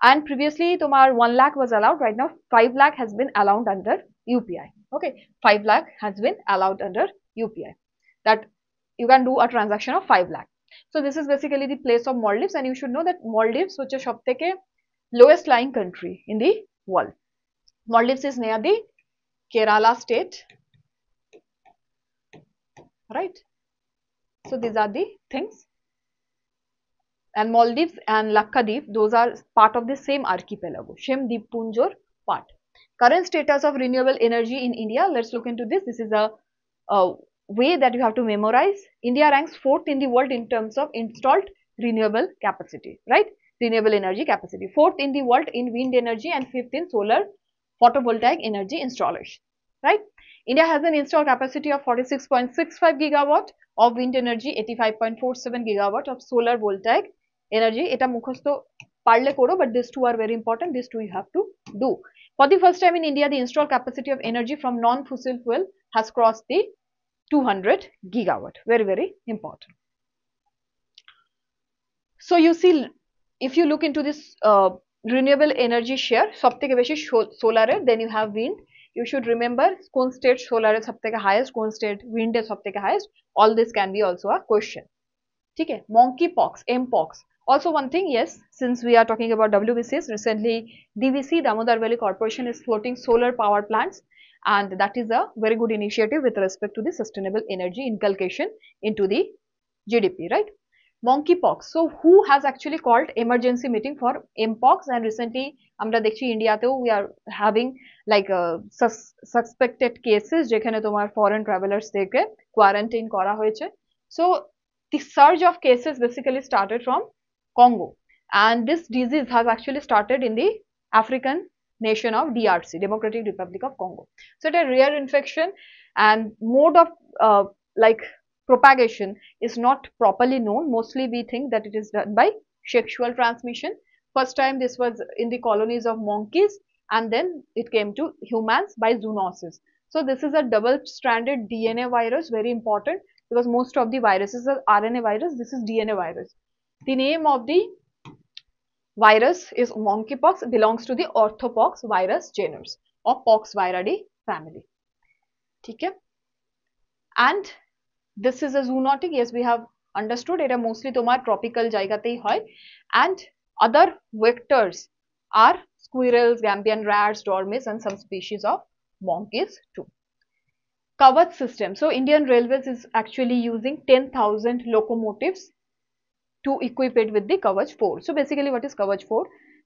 And previously tomar 1 lakh was allowed. Right now 5 lakh has been allowed under UPI. Okay, 5 lakh has been allowed under UPI, that you can do a transaction of 5 lakh. So this is basically the place of Maldives, and you should know that Maldives, which is sob theke lowest lying country in the world. Maldives is near the Kerala state, right? So these are the things, and Maldives and Lakshadweep, those are part of the same archipelago, same Dippunjor part. Current status of renewable energy in India, let's look into this. This is a way that you have to memorize. India ranks 4th in the world in terms of installed renewable capacity, right? Renewable energy capacity, 4th in the world in wind energy and 5th in solar photovoltaic energy installation, right? India has an installed capacity of 46.65 gigawatt of wind energy, 85.47 gigawatt of solar voltaic energy. Eta mukhosto parle koro, but these two are very important. These two you have to do. For the first time in India, the installed capacity of energy from non-fossil fuel has crossed the 200 gigawatt. Very, very important. So you see, if you look into this renewable energy share, sob theke beshi solar hai, then you have wind. You should remember kon state solar is sob theke highest, kon state wind is sob theke highest. All this can be also a question. Okay, monkeypox, mpox. Also one thing, yes, since we are talking about WBCs, recently DVC, Damodar Valley Corporation, is floating solar power plants, and that is a very good initiative with respect to the sustainable energy inculcation into the GDP, right? Monkeypox. So who has actually called emergency meeting for mpox? And recently, amra dekhi India teo we are having like suspected cases, jekhane tomar foreign travelers theke quarantine kora hoyeche. So the surge of cases basically started from Congo, and this disease has actually started in the African nation of DRC, Democratic Republic of Congo. So it's a rare infection, and mode of propagation is not properly known. Mostly we think that it is done by sexual transmission. First time this was in the colonies of monkeys, and then it came to humans by zoonosis. So this is a double-stranded DNA virus, very important, because most of the viruses are RNA virus. This is DNA virus. The name of the virus is monkeypox, belongs to the orthopox virus genus or Poxviridae family. Okay? And this is a zoonotic, yes, we have understood. It is mostly tomar tropical jaigatei hoy, and other vectors are squirrels, Gambian rats, dormice, and some species of monkeys too. Kavach system. So Indian Railways is actually using 10,000 locomotives to equip it with the Kavach 4. So basically, what is Kavach 4?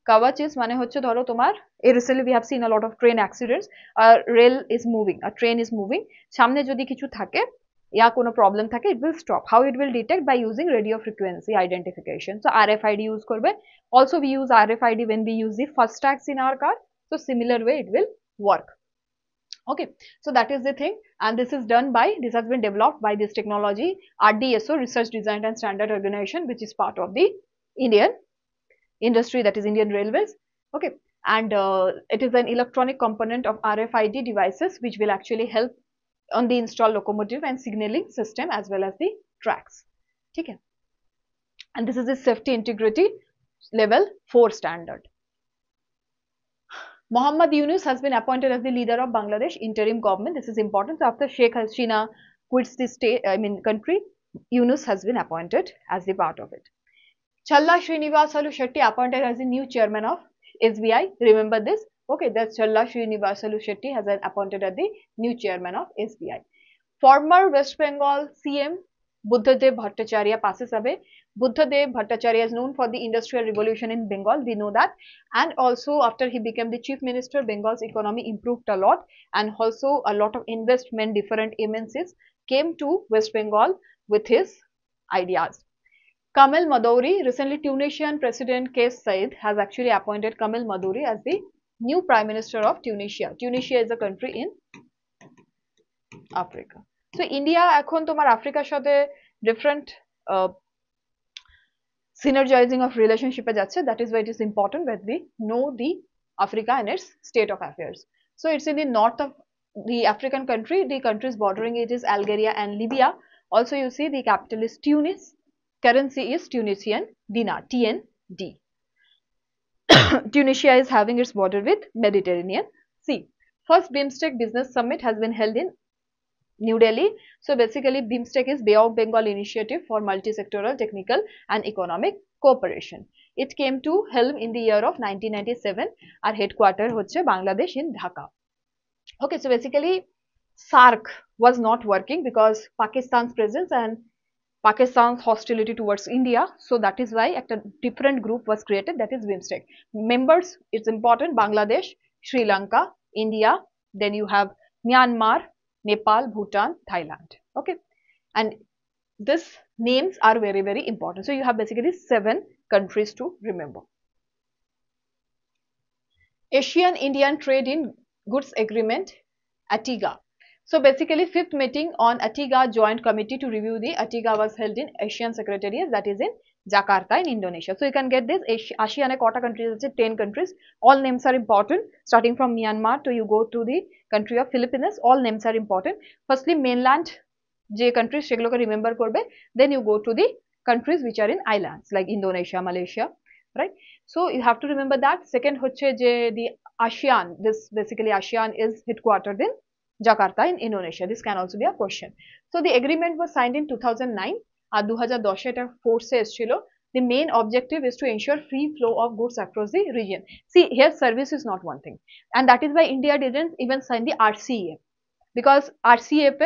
Kavach is mane hoche dhoro tomar, recently we have seen a lot of train accidents. A rail is moving, a train is moving. Samne jodi kichu thake, ya kono problem thake, it will stop. How it will detect? By using radio frequency identification. So RFID use korbe. Also we use RFID when we use the fast tags in our car. So similar way it will work. Okay, so that is the thing, and this is done by, this has been developed by this technology, RDSO, Research Design and Standard Organization, which is part of the Indian industry, that is Indian Railways. Okay, and it is an electronic component of RFID devices, which will actually help on the installed locomotive and signaling system as well as the tracks. Okay. And this is the safety integrity level 4 standard. Mohammad Yunus has been appointed as the leader of Bangladesh interim government. This is important. So after Sheikh Hasina quits the state, country, Yunus has been appointed as the part of it. Challa Srinivasalu Shetty appointed as the new chairman of SBI. Remember this. Okay, that's Challa Srinivasalu Shetty has been appointed as the new chairman of SBI. Former West Bengal CM Buddhadev Bhattacharya passes away. Buddhadev Bhattacharya is known for the industrial revolution in Bengal, we know that, and also after he became the chief minister, Bengal's economy improved a lot, and also a lot of investment, different MNCs came to West Bengal with his ideas. Kamel Madouri, recently Tunisian President Kais Saied has actually appointed Kamel Madouri as the new Prime Minister of Tunisia. Tunisia is a country in Africa. So India এখন তোমার আফ্রিকার সাথে different synergizing of relationship এ যাচ্ছে, that is why it is important that we know the Africa and its state of affairs. So it's in the north of the African country, the countries bordering it is Algeria and Libya. Also you see the capital is Tunis, currency is Tunisian dinar, TND. Tunisia is having its border with Mediterranean Sea. First BIMSTEC Business Summit has been held in New Delhi. So basically BIMSTEC is Bay of Bengal Initiative for Multisectoral Technical and Economic Cooperation. It came to helm in the year of 1997. Our headquarters hoche Bangladesh in Dhaka. Okay, so basically SARC was not working because Pakistan's presence and Pakistan's hostility towards India. So that is why a different group was created, that is BIMSTEC. Members, it's important, Bangladesh, Sri Lanka, India, then you have Myanmar, Nepal, Bhutan, Thailand. Okay, and these names are very, very important. So you have basically 7 countries to remember. Asian-Indian Trade in Goods Agreement, ATIGA. So basically 5th meeting on ATIGA Joint Committee to review the ATIGA was held in Asian Secretariat, that is in Jakarta in Indonesia. So you can get this ASEAN quota countries, 10 countries, all names are important, starting from Myanmar to you go to the country of Philippines, all names are important. Firstly mainland J countries shegloke remember korbe, then you go to the countries which are in islands like Indonesia, Malaysia, right? So you have to remember that. Second hoche je the ASEAN, this basically ASEAN is headquartered in Jakarta in Indonesia, this can also be a question. So the agreement was signed in 2009. The main objective is to ensure free flow of goods across the region. See, here service is not one thing, and that is why India didn't even sign the RCEP, because RCEP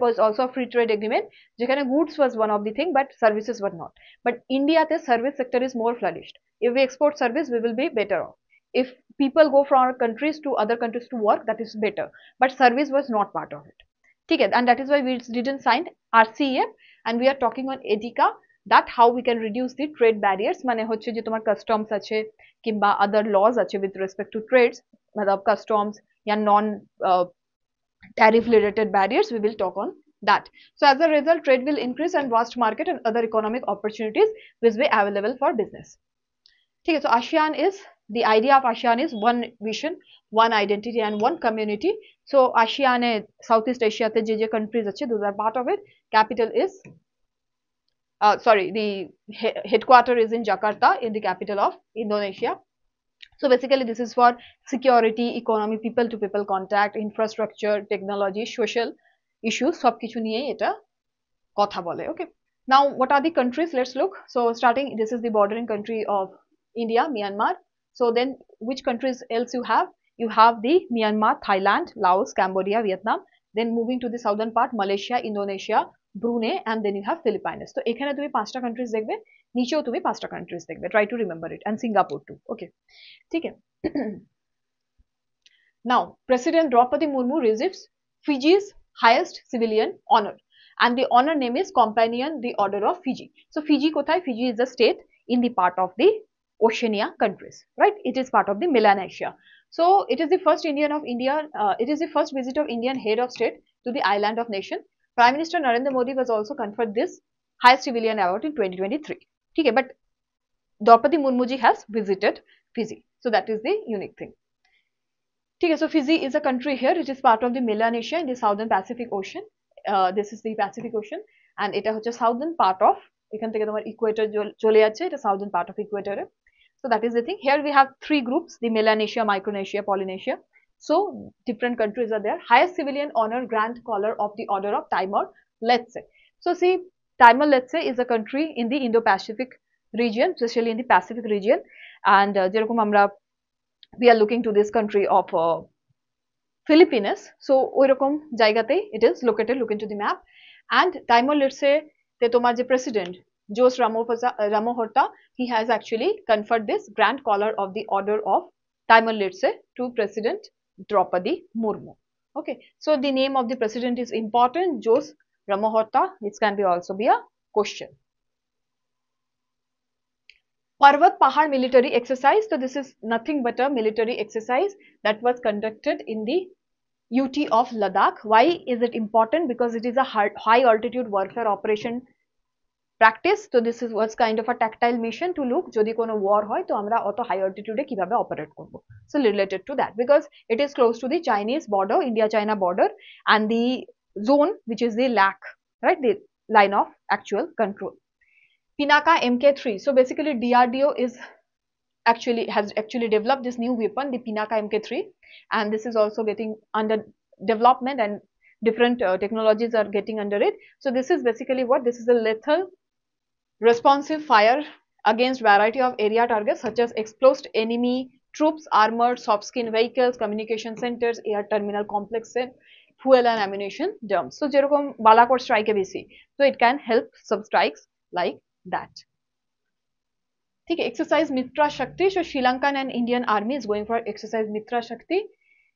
was also a free trade agreement. Goods was one of the thing, but services were not. But India, the service sector is more flourished. If we export service, we will be better off. If people go from our countries to other countries to work, that is better. But service was not part of it, and that is why we didn't sign RCEP. And we are talking on ATIGA, that how we can reduce the trade barriers. Mane hoche je tomar customs ache, kimba other laws ache with respect to trades, matlab customs ya non tariff related barriers. We will talk on that. So as a result, trade will increase and vast market and other economic opportunities will be available for business. Okay, so ASEAN is the idea of ASEAN is one vision, one identity, and one community. So ASEAN, Southeast Asia, the JJ countries, those are part of it. Capital is, the headquarter is in Jakarta, in the capital of Indonesia. So basically, this is for security, economy, people-to-people contact, infrastructure, technology, social issues. Sob kichu niye eta kotha bole. Okay. Now, what are the countries? Let's look. So starting, this is the bordering country of India, Myanmar. So then, which countries else you have? You have the Myanmar, Thailand, Laos, Cambodia, Vietnam. Then moving to the southern part, Malaysia, Indonesia, Brunei, and then you have Philippines. So, ekhane tumi 5টা countries dekhbe, nicheo tumi 5টা countries dekhbe. Try to remember it, and Singapore too. Okay, theek hai. Now, President Draupadi Murmu receives Fiji's highest civilian honor, and the honor name is Companion the Order of Fiji. So, Fiji kothai? Fiji is a state in the part of the Oceania countries, right? It is part of the Melanesia. So it is the first first visit of Indian head of state to the island of nation. Prime Minister Narendra Modi was also conferred this highest civilian award in 2023. Okay, but Draupadi Murmu ji has visited Fiji, so that is the unique thing. Okay, so Fiji is a country here. It is part of the Melanesia in the southern Pacific Ocean. This is the Pacific Ocean, and it is the southern part of equator. It is southern part of equator. So that is the thing. Here we have 3 groups, the Melanesia, Micronesia, Polynesia. So different countries are there. Highest civilian honor, Grand Collar of the Order of Timor-Leste. So see, Timor-Leste is a country in the Indo-Pacific region, especially in the Pacific region. And we are looking to this country of Philippines. So it is located, look into the map. And Timor-Leste, the president, Jose Ramahorta, he has actually conferred this Grand Collar of the Order of Tamil Literature to President Draupadi Murmu. Okay, so the name of the president is important, Jose Ramahorta. This can be also be a question. Parvat Pahad military exercise. So this is nothing but a military exercise that was conducted in the UT of Ladakh. Why is it important? Because it is a high altitude warfare operation practice. So this is was kind of a tactile mission to look jodi kono war hoy to amra oto high altitude e kibhabe operate korbo. So related to that, because it is close to the Chinese border, India-China border, and the zone which is the LAC, right, the line of actual control. Pinaka MK3. So basically DRDO is has actually developed this new weapon, the Pinaka MK3, and this is also getting under development, and different technologies are getting under it. So this is basically what this is, a lethal responsive fire against variety of area targets such as exposed enemy troops, armored, soft skin vehicles, communication centers, air terminal complexes, fuel and ammunition dumps. So jerokom balakot strike abc, so it can help some strikes like that. Okay, exercise Mitra Shakti. So Sri Lankan and Indian army is going for exercise Mitra Shakti.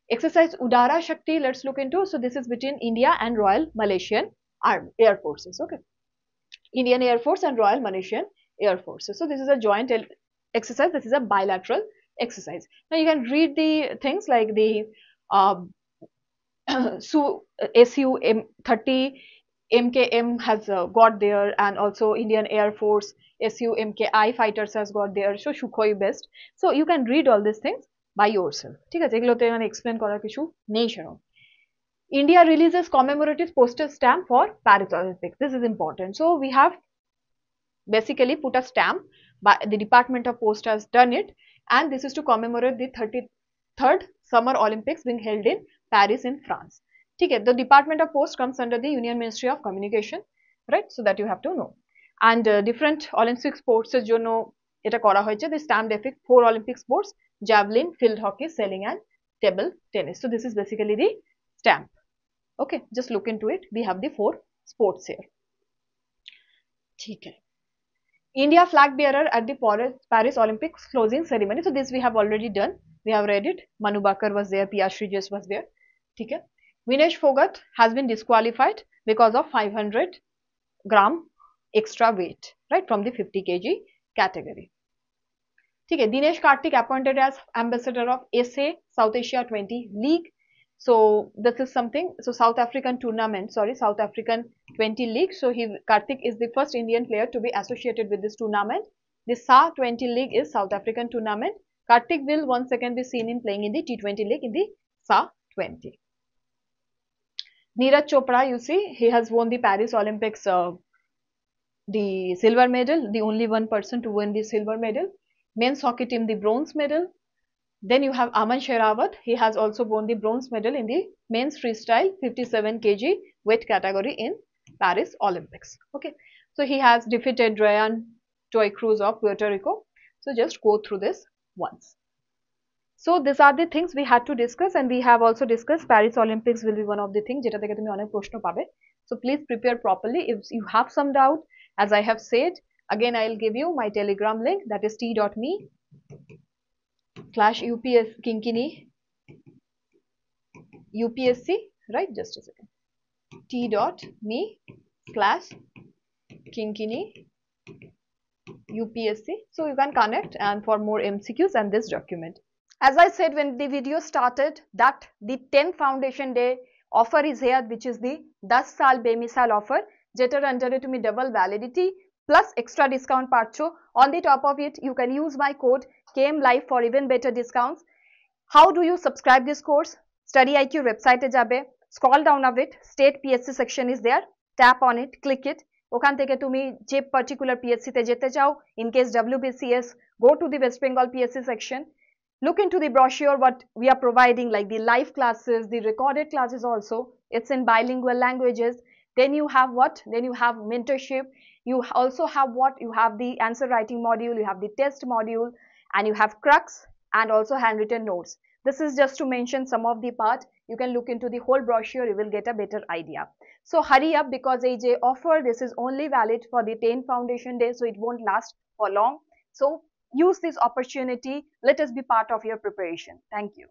Exercise Udara Shakti, let's look into. So this is between India and Royal Malaysian Air Forces. Okay, Indian Air Force and Royal Malaysian Air Forces. So this is a joint exercise. This is a bilateral exercise. Now you can read the things like the SU-30 MKM has got there, and also Indian Air Force SU-MKI fighters has got there. So Sukhoi best. So you can read all these things by yourself. Explain nature. India releases commemorative postage stamp for Paris Olympics. This is important. So we have basically put a stamp, by the Department of Post has done it, and this is to commemorate the 33rd Summer Olympics being held in Paris in France. The Department of Post comes under the Union Ministry of Communication, right? So that you have to know. And different Olympic sports, as you know, the stamp depicts 4 Olympic sports: javelin, field hockey, sailing, and table tennis. So this is basically the stamp. Okay, just look into it. We have the 4 sports here. Okay. India flag bearer at the Paris Olympics closing ceremony. So this we have already done. We have read it. Manu Bakar was there. P.R. Srijesh was there. Okay. Vinesh Phogat has been disqualified because of 500 gram extra weight, right, from the 50 kg category. Okay, Dinesh Kartik appointed as ambassador of SA South Asia 20 League. So this is something, so South African 20 League. So Kartik is the first Indian player to be associated with this tournament. The SA 20 League is South African tournament. Kartik will once again be seen in playing in the T20 League in the SA 20. Neeraj Chopra, you see, he has won the Paris Olympics, the silver medal, the only one person to win the silver medal. Men's hockey team, the bronze medal. Then you have Aman Sherawat. He has also won the bronze medal in the men's freestyle 57 kg weight category in Paris Olympics. Okay. So he has defeated Ryan Toy Cruz of Puerto Rico. So just go through this once. So these are the things we had to discuss, and we have also discussed Paris Olympics will be one of the things. So please prepare properly. If you have some doubt, as I have said, again, I will give you my Telegram link, that is t.me/UPSC, right? Just a second. t.me/UPSC. So you can connect and for more MCQs and this document. As I said when the video started, that the 10th Foundation Day offer is here, which is the 10 saal bemisal offer. Jeter under it me double validity, plus extra discount parcho. On the top of it, you can use my code KMLIFE for even better discounts. How do you subscribe this course? Study IQ website jabe, scroll down a bit, state PSC section is there, tap on it, click it. Okhan theke tumi je particular PSC te jete chao, in case WBCS, go to the West Bengal PSC section. Look into the brochure what we are providing, like the live classes, the recorded classes also. It's in bilingual languages. Then you have what? Then you have mentorship. You also have what? You have the answer writing module, you have the test module, and you have crux and also handwritten notes. This is just to mention some of the part. You can look into the whole brochure, you will get a better idea. So hurry up because AJ offer, this is only valid for the 10 Foundation Day, so it won't last for long. So use this opportunity. Let us be part of your preparation. Thank you.